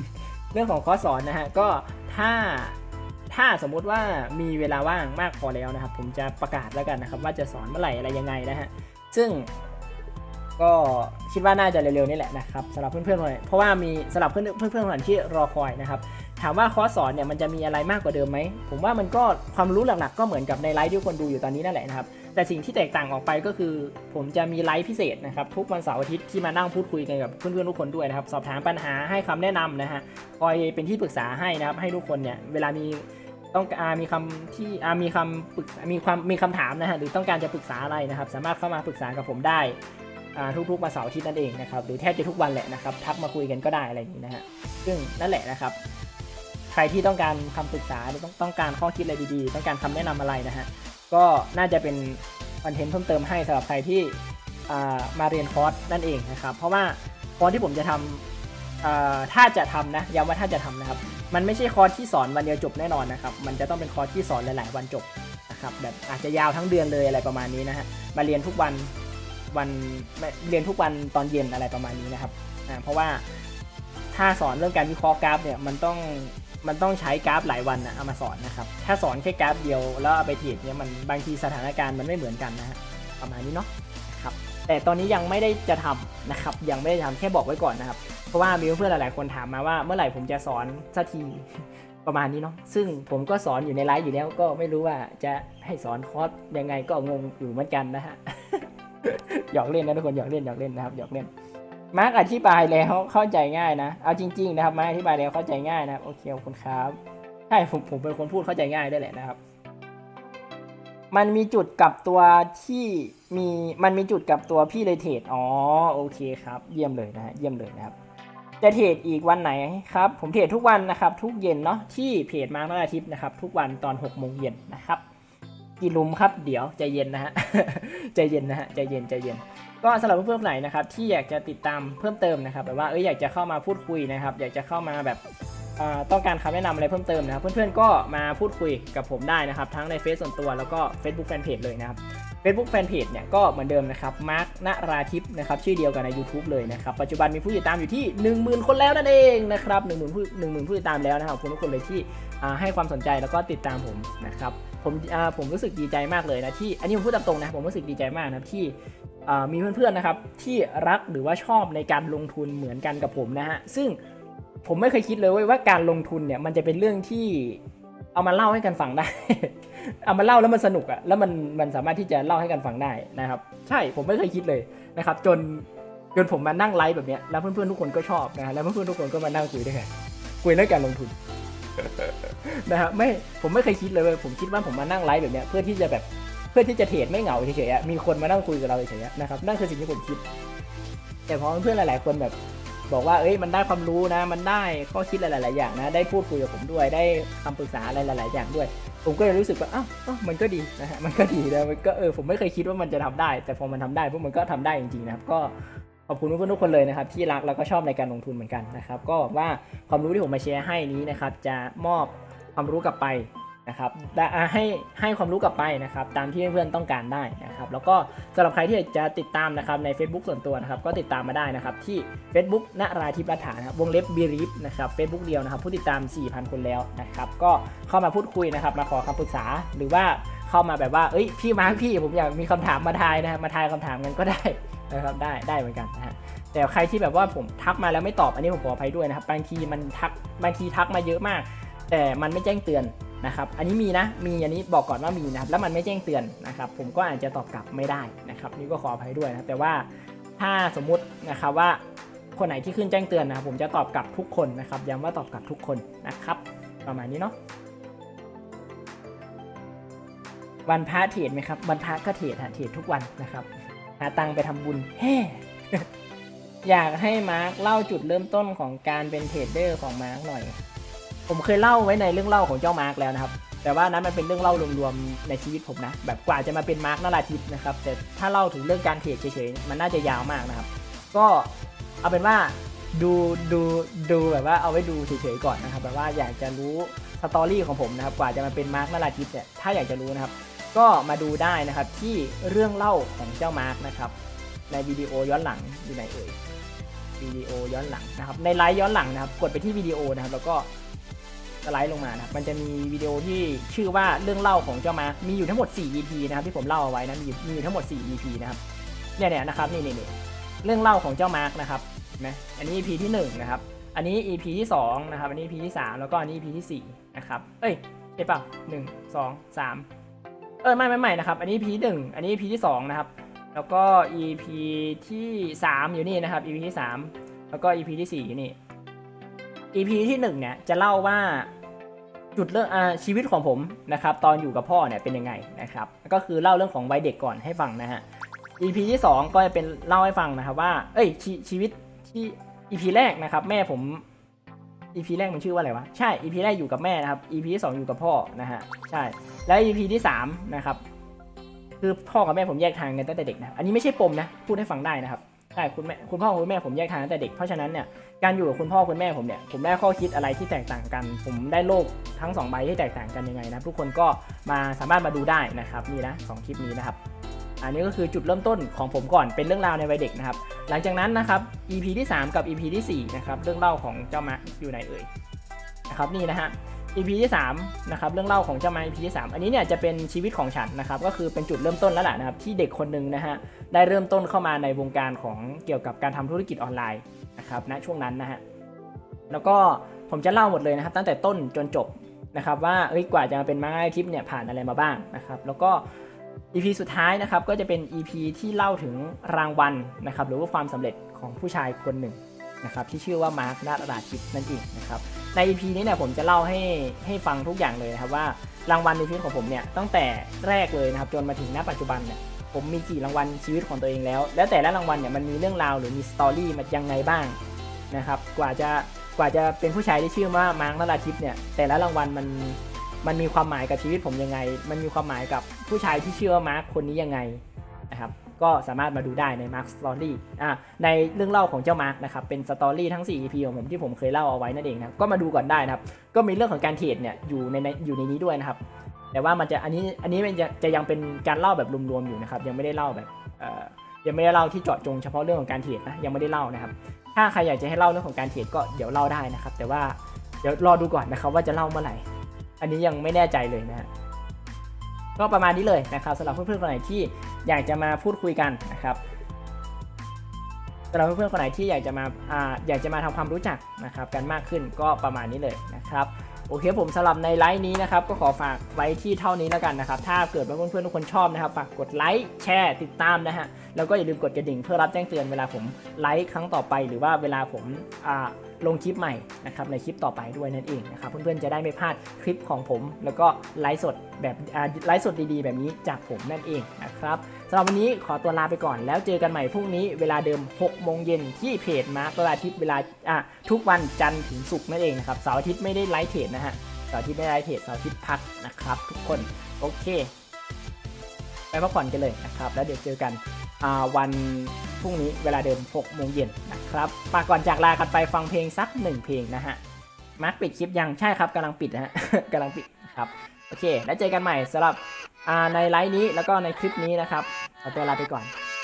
นเรื่องของคอร์สสอนนะฮะก็ถ้าถ้าสมมุติว่ามีเวลาว่างมากพอแล้วนะครับผมจะประกาศแล้วกันนะครับว่าจะสอนเมื่อไหร่อะไรยังไงนะฮะซึ่งก็คิดว่าน่าจะเร็วๆนี่แหละนะครับสำหรับเพื่อนๆหน่อยเพราะว่ามีสำหรับเพื่อนเพื่อนๆหน่อยที่รอคอยนะครับถามว่าคอร์สสอนเนี่ยมันจะมีอะไรมากกว่าเดิมไหมผมว่ามันก็ความรู้หลักๆก็เหมือนกับในไลฟ์ที่คนดูอยู่ตอนนี้นั่นแหละนะครับแต่สิ่งที่แตกต่างออกไปก็คือผมจะมีไลฟ์พิเศษนะครับทุกวันเสาร์อาทิตย์ที่มานั่งพูดคุยกันกับเพื่อนๆทุกคนด้วยนะครับสอบถามปัญหาให้คำแนะนำนะฮะคอยเป็นที่ปรึกษาให้นะครับให้ทุกคนเนี่ยเวลามีต้องมีคำที่มีคำปรึกมีความมีคำถามนะฮะหรือต้องการจะปรึกษาอะไรนะครับสามารถเข้ามาปรึกษากับผมได้ทุกๆวันเสาร์อาทิตย์นั่นเองนะครับหรือแทบจะทุกวันแหละนะครับทักมาคุยกันก็ได้อะไรอย่างนี้นะฮะซึ่งนั่นแหละนะครับใครที่ต้องการคำปรึกษาหรือต้องต้องการข้อคิดอะไรดีๆต้องการคำแนะนำอะไรนะฮะก็น่าจะเป็นคอนเทนต์เพิ่มเติมให้สำหรับใครที่มาเรียนคอร์สนั่นเองนะครับเพราะว่าคอร์สที่ผมจะทำถ้าจะทำนะย้ำว่าถ้าจะทำนะครับมันไม่ใช่คอร์สที่สอนวันเดียวจบแน่นอนนะครับมันจะต้องเป็นคอร์สที่สอนหลายๆวันจบนะครับแบบอาจจะยาวทั้งเดือนเลยอะไรประมาณนี้นะฮะมาเรียนทุกวันวันเรียนทุกวันตอนเย็นอะไรประมาณนี้นะครับอ่าเพราะว่าถ้าสอนเรื่องการวิเคราะห์กราฟเนี่ยมันต้องมันต้องใช้กราฟหลายวันนะเอามาสอนนะครับถ้าสอนแค่กราฟเดียวแล้วเอาไปเทรดเนี่ยมันบางทีสถานการณ์มันไม่เหมือนกันนะฮะประมาณนี้เนาะครับแต่ตอนนี้ยังไม่ได้จะทำนะครับยังไม่ได้ทำแค่บอกไว้ก่อนนะครับเพราะว่ามีเพื่อนๆหลายๆคนถามมาว่าเมื่อไหร่ผมจะสอนสักทีประมาณนี้เนาะซึ่งผมก็สอนอยู่ในไลฟ์อยู่แล้วก็ไม่รู้ว่าจะให้สอนคอร์สยังไงก็งงอยู่เหมือนกันนะฮะหยอกเล่นนะทุกคนหยอกเล่นหยอกเล่นนะครับหยอกเล่นมาร์คอธิบายแล้วเข้าใจง่ายนะเอาจริงๆนะครับมาร์คอธิบายแล้วเข้าใจง่ายนะโอเคขอบคุณครับใช่ผมผมเป็นคนพูดเข้าใจง่ายได้แหละนะครับมันมีจุดกับตัวที่มีมันมีจุดกับตัวพี่เลยเทรดอ๋อโอเคครับเยี่ยมเลยนะฮะเยี่ยมเลยนะครับจะเทรดอีกวันไหนครับผมเทรดทุกวันนะครับทุกเย็นเนาะที่เพจมาร์ควันอาทิตย์นะครับทุกวันตอนหกโมงเย็นนะครับกี่ลุมครับเดี๋ยวใจเย็นนะฮะใจเย็นนะฮะใจเย็นใจเย็นก็สำหรับเพื่อนๆไหนนะครับที่อยากจะติดตามเพิ่มเติมนะครับแบบว่าเอ้ยอยากจะเข้ามาพูดคุยนะครับอยากจะเข้ามาแบบต้องการคำแนะนำอะไรเพิ่มเติมนะครับเพื่อนๆก็มาพูดคุยกับผมได้นะครับทั้งในเฟซส่วนตัวแล้วก็ Facebook Fanpage เลยนะครับ Facebook Fanpage เนี่ยก็เหมือนเดิมนะครับมาร์คนราทิพย์นะครับชื่อเดียวกันใน YouTube เลยนะครับปัจจุบันมีผู้ติดตามอยู่ที่ หนึ่งหมื่น คนแล้วนั่นเองนะครับ หนึ่งหมื่น ผู้ หนึ่งหมื่น ผู้ติดตามแล้วนะครับขอบคุณทุกคนเลยที่ให้ความสนใจแล้วก็ติดตามผมนะครับผมผมรู้สึกดีใจมากเลยนะที่อันนี้ผมพูดตามตรงนะผมรู้สึกดีใจมากนะที่มีเพื่อนๆนะครับที่รักหรือว่าชอบในการลงทุนเหมือนกันกับผมนะฮะซึ่งผมไม่เคยคิดเลยว่าการลงทุนเนี่ยมันจะเป็นเรื่องที่เอามาเล่าให้กันฟังได้ เอามาเล่าแล้วมันสนุกอะแล้วมันมันสามารถที่จะเล่าให้กันฟังได้นะครับใช่ผมไม่เคยคิดเลยนะครับจนจนผมมานั่งไลฟ์แบบเนี้ยแล้วเพื่อนๆทุกคนก็ชอบนะแล้วเพื่อนๆทุกคนก็มานั่งคุยด้วยกันคุยเรื่องการลงทุนนะครับไม่ผมไม่เคยคิดเลยผมคิดว่าผมมานั่งไลฟ์แบบเนี้ยเพื่อที่จะแบบเพื่อที่จะเทรดไม่เหงาเฉยๆมีคนมานั่งคุยกับเราเฉยๆนะครับนั่นคือสิ่งที่ผมคิดแต่พอเพื่อนๆหลายๆคนแบบบอกว่าเอ้ยมันได้ความรู้นะมันได้ข้อคิดหลายๆอย่างนะได้พูดคุยกับผมด้วยได้คำปรึกษาอะไรหลายๆอย่างด้วยผมก็เลยรู้สึกว่าอ้าวมันก็ดีนะฮะมันก็ดีนะมันก็เออผมไม่เคยคิดว่ามันจะทำได้แต่พอมันทำได้พวกมันก็ทำได้จริงๆนะครับก็ขอบคุณทุกคนทุกคนเลยนะครับที่รักแล้วก็ชอบในการลงทุนเหมือนกันนะครับก็หวังว่าความรู้ที่ผมมาแชร์ให้นี้นะครับจะมอบความรู้กลับไปนะครับให้ให้ความรู้กลับไปนะครับตามที่เพื่อนๆต้องการได้นะครับแล้วก็สำหรับใครที่จะติดตามนะครับใน Facebook ส่วนตัวนะครับก็ติดตามมาได้นะครับที่ Facebook ณ ราธิป รัฐานะครับวงเล็บ บี อาร์ ไอ พี นะครับ Facebook เดียวนะครับผู้ติดตาม สี่พัน คนแล้วนะครับก็เข้ามาพูดคุยนะครับมาขอคำปรึกษาหรือว่าเข้ามาแบบว่าเอ้ยพี่มาพี่ผมอยากมีคำถามมาทายนะครับมาทายคำถามกันก็ได้นะครับได้ได้เหมือนกันนะฮะแต่ใครที่แบบว่าผมทักมาแล้วไม่ตอบอันนี้ผมขออภัยด้วยนะครับบางทีมันทักบางทีทักมาเยอะมากแต่มันไม่แจ้งเตือนนะครับอันนี้มีนะมีอันนี้บอกก่อนว่ามีนะครับแล้วมันไม่แจ้งเตือนนะครับผมก็อาจจะตอบกลับไม่ได้นะครับนี่ก็ขออภัยด้วยนะแต่ว่าถ้าสมมุตินะครับว่าคนไหนที่ขึ้นแจ้งเตือนนะครับผมจะตอบกลับทุกคนนะครับย้ำว่าตอบกลับทุกคนนะครับประมาณนี้เนาะวันพระเทรดไหมครับวันพระก็เทรดฮะเทรดทุกวันนะครับหาตังไปทำบุญแฮ่ อยากให้มาร์คเล่าจุดเริ่มต้นของการเป็นเทรดเดอร์ของมาร์คหน่อยผมเคยเล่าไว้ในเรื่องเล่าของเจ้ามาร์คแล้วนะครับแต่ว่านั้นมันเป็นเรื่องเล่ารวมๆในชีวิตผมนะแบบกว่าจะมาเป็นมาร์คนราธิปนะครับแต่ถ้าเล่าถึงเรื่องการเทรดเฉยๆมันน่าจะยาวมากนะครับก็เอาเป็นว่าดูดูดูแบบว่าเอาไว้ดูเฉยๆก่อนนะครับแบบว่าอยากจะรู้สตอรี่ของผมนะครับกว่าจะมาเป็นมาร์คนราธิปเนี่ยถ้าอยากจะรู้นะครับก็มาดูได้นะครับที่เรื่องเล่าของเจ้ามาร์คนะครับในวิดีโอย้อนหลังอยู่ในเอ่ยวิดีโอย้อนหลังนะครับในไลฟ์ย้อนหลังนะครับกดไปที่วิดีโอนะครับแล้วก็สไลด์ลงมานะครับมันจะมีวิดีโอที่ชื่อว่าเรื่องเล่าของเจ้ามาร์คมีอยู่ทั้งหมดสี่ อี พี นะครับที่ผมเล่าเอาไว้นะมีอยู่มีอยู่ทั้งหมดสี่ อี พี นะครับเนี่ยเนี่ยนะครับนี่นี่เรื่องเล่าของเจ้ามาร์คนะครับนะอันนี้ อี พี ที่หนึ่งนะครับอันนี้ อี พี ที่สองนะครับอันนี้ อี พี ที่สามแล้วก็อันนี้ อี พี ที่สี่นะครับเอ้ยใช่ป่ะหนึ่งสองสามเออไม่ไม่ไม่นะครับอันนี้ อี พี ที่หนึ่งอันนี้ อี พี ที่สองนะครับแล้วก็ อี พี ที่สามอยู่นี่นะครับ อี พี ที่สามแล้วก็ อี พี ที่สี่อยู่นี่ อี พี ที่หนึ่งเนี่ยจะเล่าว่าจุดเรื่องชีวิตของผมนะครับตอนอยู่กับพ่อเนี่ยเป็นยังไงนะครับก็คือเล่าเรื่องของวัยเด็กก่อนให้ฟังนะฮะ อี พี ที่สองก็จะเป็นเล่าให้ฟังนะครับว่าเอ้ย ช, ชีวิตที่ อี พี แรกนะครับแม่ผม อี พี แรกมันชื่อว่าอะไรวะใช่ อี พี แรกอยู่กับแม่นะครับ อี พี ที่สองอยู่กับพ่อนะฮะใช่และ อี พี ที่สามนะครับคือพ่อกับแม่ผมแยกทางกันตั้งแต่เด็กนะอันนี้ไม่ใช่ปมนะพูดให้ฟังได้นะครับใช่คุณแม่คุณพ่อคุณแม่ผมแยกทางตั้งแต่เด็กเพราะฉะนั้นเนี่ยการอยู่กับคุณพ่อคุณแม่ผมเนี่ยผมได้ข้อคิดอะไรที่แตกต่างกันผมได้โลกทั้งสองใบที่แตกต่างกันยังไงนะทุกคนก็มาสามารถมาดูได้นะครับนี่นะสองคลิปนี้นะครับอันนี้ก็คือจุดเริ่มต้นของผมก่อนเป็นเรื่องราวในวัยเด็กนะครับหลังจากนั้นนะครับ อี พี ที่สามกับ อี พี ที่สี่นะครับเรื่องเล่าของเจ้ามาร์คอยู่ไหนเอ่ยนะครับนี่นะฮะอี พี ที่สามนะครับเรื่องเล่าของเจ้ามาร์ค อี พี ที่สามอันนี้เนี่ยจะเป็นชีวิตของฉันนะครับก็คือเป็นจุดเริ่มต้นแล้วแหละนะครับที่เด็กคนหนึ่งนะฮะได้เริ่มต้นเข้ามาในวงการของเกี่ยวกับการทำธุรกิจออนไลน์นะครับณช่วงนั้นนะฮะแล้วก็ผมจะเล่าหมดเลยนะครับตั้งแต่ต้นจนจบนะครับว่าเอ้ยกว่าจะมาเป็นมาร์คอาชีพเนี่ยผ่านอะไรมาบ้างนะครับแล้วก็ อี พี สุดท้ายนะครับก็จะเป็น อี พี ที่เล่าถึงรางวัลนะครับหรือว่าความสำเร็จของผู้ชายคนหนึ่งนะครับที่ชื่อว่ามาร์ค ณ ราธิปนั่นเองนะครับใน อี พี นี้เนี่ยผมจะเล่าให้ให้ฟังทุกอย่างเลยนะครับว่ารางวัลในชีวิตของผมเนี่ยตั้งแต่แรกเลยนะครับจนมาถึงณปัจจุบันเนี่ยผมมีกี่รางวัลชีวิตของตัวเองแล้วแล้วแต่ละรางวัลเนี่ยมันมีเรื่องราวหรือมีสตอรี่มันยังไงบ้างนะครับกว่าจะกว่าจะเป็นผู้ชายที่ชื่อว่ามาร์ค ณ ราธิปเนี่ยแต่ละรางวัลมันมันมีความหมายกับชีวิตผมยังไงมันมีความหมายกับผู้ชายที่ชื่อว่ามาร์คคนนี้ยังไงนะครับก็สามารถมาดูได้ในมาร์คสตอรี่อ่าในเรื่องเล่าของเจ้ามาร์คนะครับเป็นสตอรี่ทั้งสี่ อี พี ของผมที่ผมเคยเล่าเอาไว้นั่นเองนะก็มาดูก่อนได้นะครับก็มีเรื่องของการเทรดเนี่ยอยู่ในอยู่ในนี้ด้วยนะครับแต่ว่ามันจะอันนี้อันนี้มันจะจะยังเป็นการเล่าแบบรวมๆอยู่นะครับยังไม่ได้เล่าแบบเอ่อยังไม่ได้เล่าที่เจาะจงเฉพาะเรื่องของการเทรดนะยังไม่ได้เล่านะครับถ้าใครอยากจะให้เล่าเรื่องของการเทรดก็เดี๋ยวเล่าได้นะครับแต่ว่าเดี๋ยวรอดูก่อนนะครับว่าจะเล่าเมื่อไหร่อันนี้ยังไม่แน่ใจเลยนะฮะก็ประมาณนี้เลยนะครับสำหรับเพื่อนๆคนไหนที่อยากจะมาพูดคุยกันนะครับสำหรับเพื่อนๆคนไหนที่อยากจะมาอ่าอยากจะมาทำความรู้จักนะครับกันมากขึ้นก็ประมาณนี้เลยนะครับโอ อเคผมสำหรับในไลฟ์นี้นะครับก็ขอฝากไว้ที่เท่านี้แล้วกันนะครับถ้าเกิดว่าเพื่อนๆทุกคนชอบนะครับฝากกดไลค์แชร์ติดตามนะฮะแล้วก็อย่าลืมกดกระดิ่งเพื่อรับแจ้งเตือนเวลาผมไลฟ์ครั้งต่อไปหรือว่าเวลาผมลงคลิปใหม่นะครับในคลิปต่อไปด้วยนั่นเองนะครับเพื่อนๆจะได้ไม่พลาดคลิปของผมแล้วก็ไลฟ์สดแบบไลฟ์สดดีๆแบบนี้จากผมนั่นเองนะครับสำหรับวันนี้ขอตัวลาไปก่อนแล้วเจอกันใหม่พรุ่งนี้เวลาเดิมหกโมงเย็นที่เพจมาร์คตลาดทิพย์เวลาทุกวันจันทร์ถึงศุกร์นั่นเองนะครับเสาร์อาทิตย์ไม่ได้ไลฟ์เทรดนะฮะเสาร์อาทิตย์ไม่ได้ไลฟ์เทรดเสาร์อาทิตย์พักนะครับทุกคนโอเคไปพักผ่อนกันเลยนะครับแล้วเดี๋ยวเจอกันวันพรุ่งนี้เวลาเดิมหกโมงเย็นนะครับปากก่อนจากลากันไปฟังเพลงสักหนึ่งเพลงนะฮะมาร์คปิดคลิปยังใช่ครับกำลังปิดนะฮะกำลังปิดครับโอเคแล้วเจอกันใหม่สำหรับในไลฟ์นี้แล้วก็ในคลิปนี้นะครับขอตัวลาไปก่อนส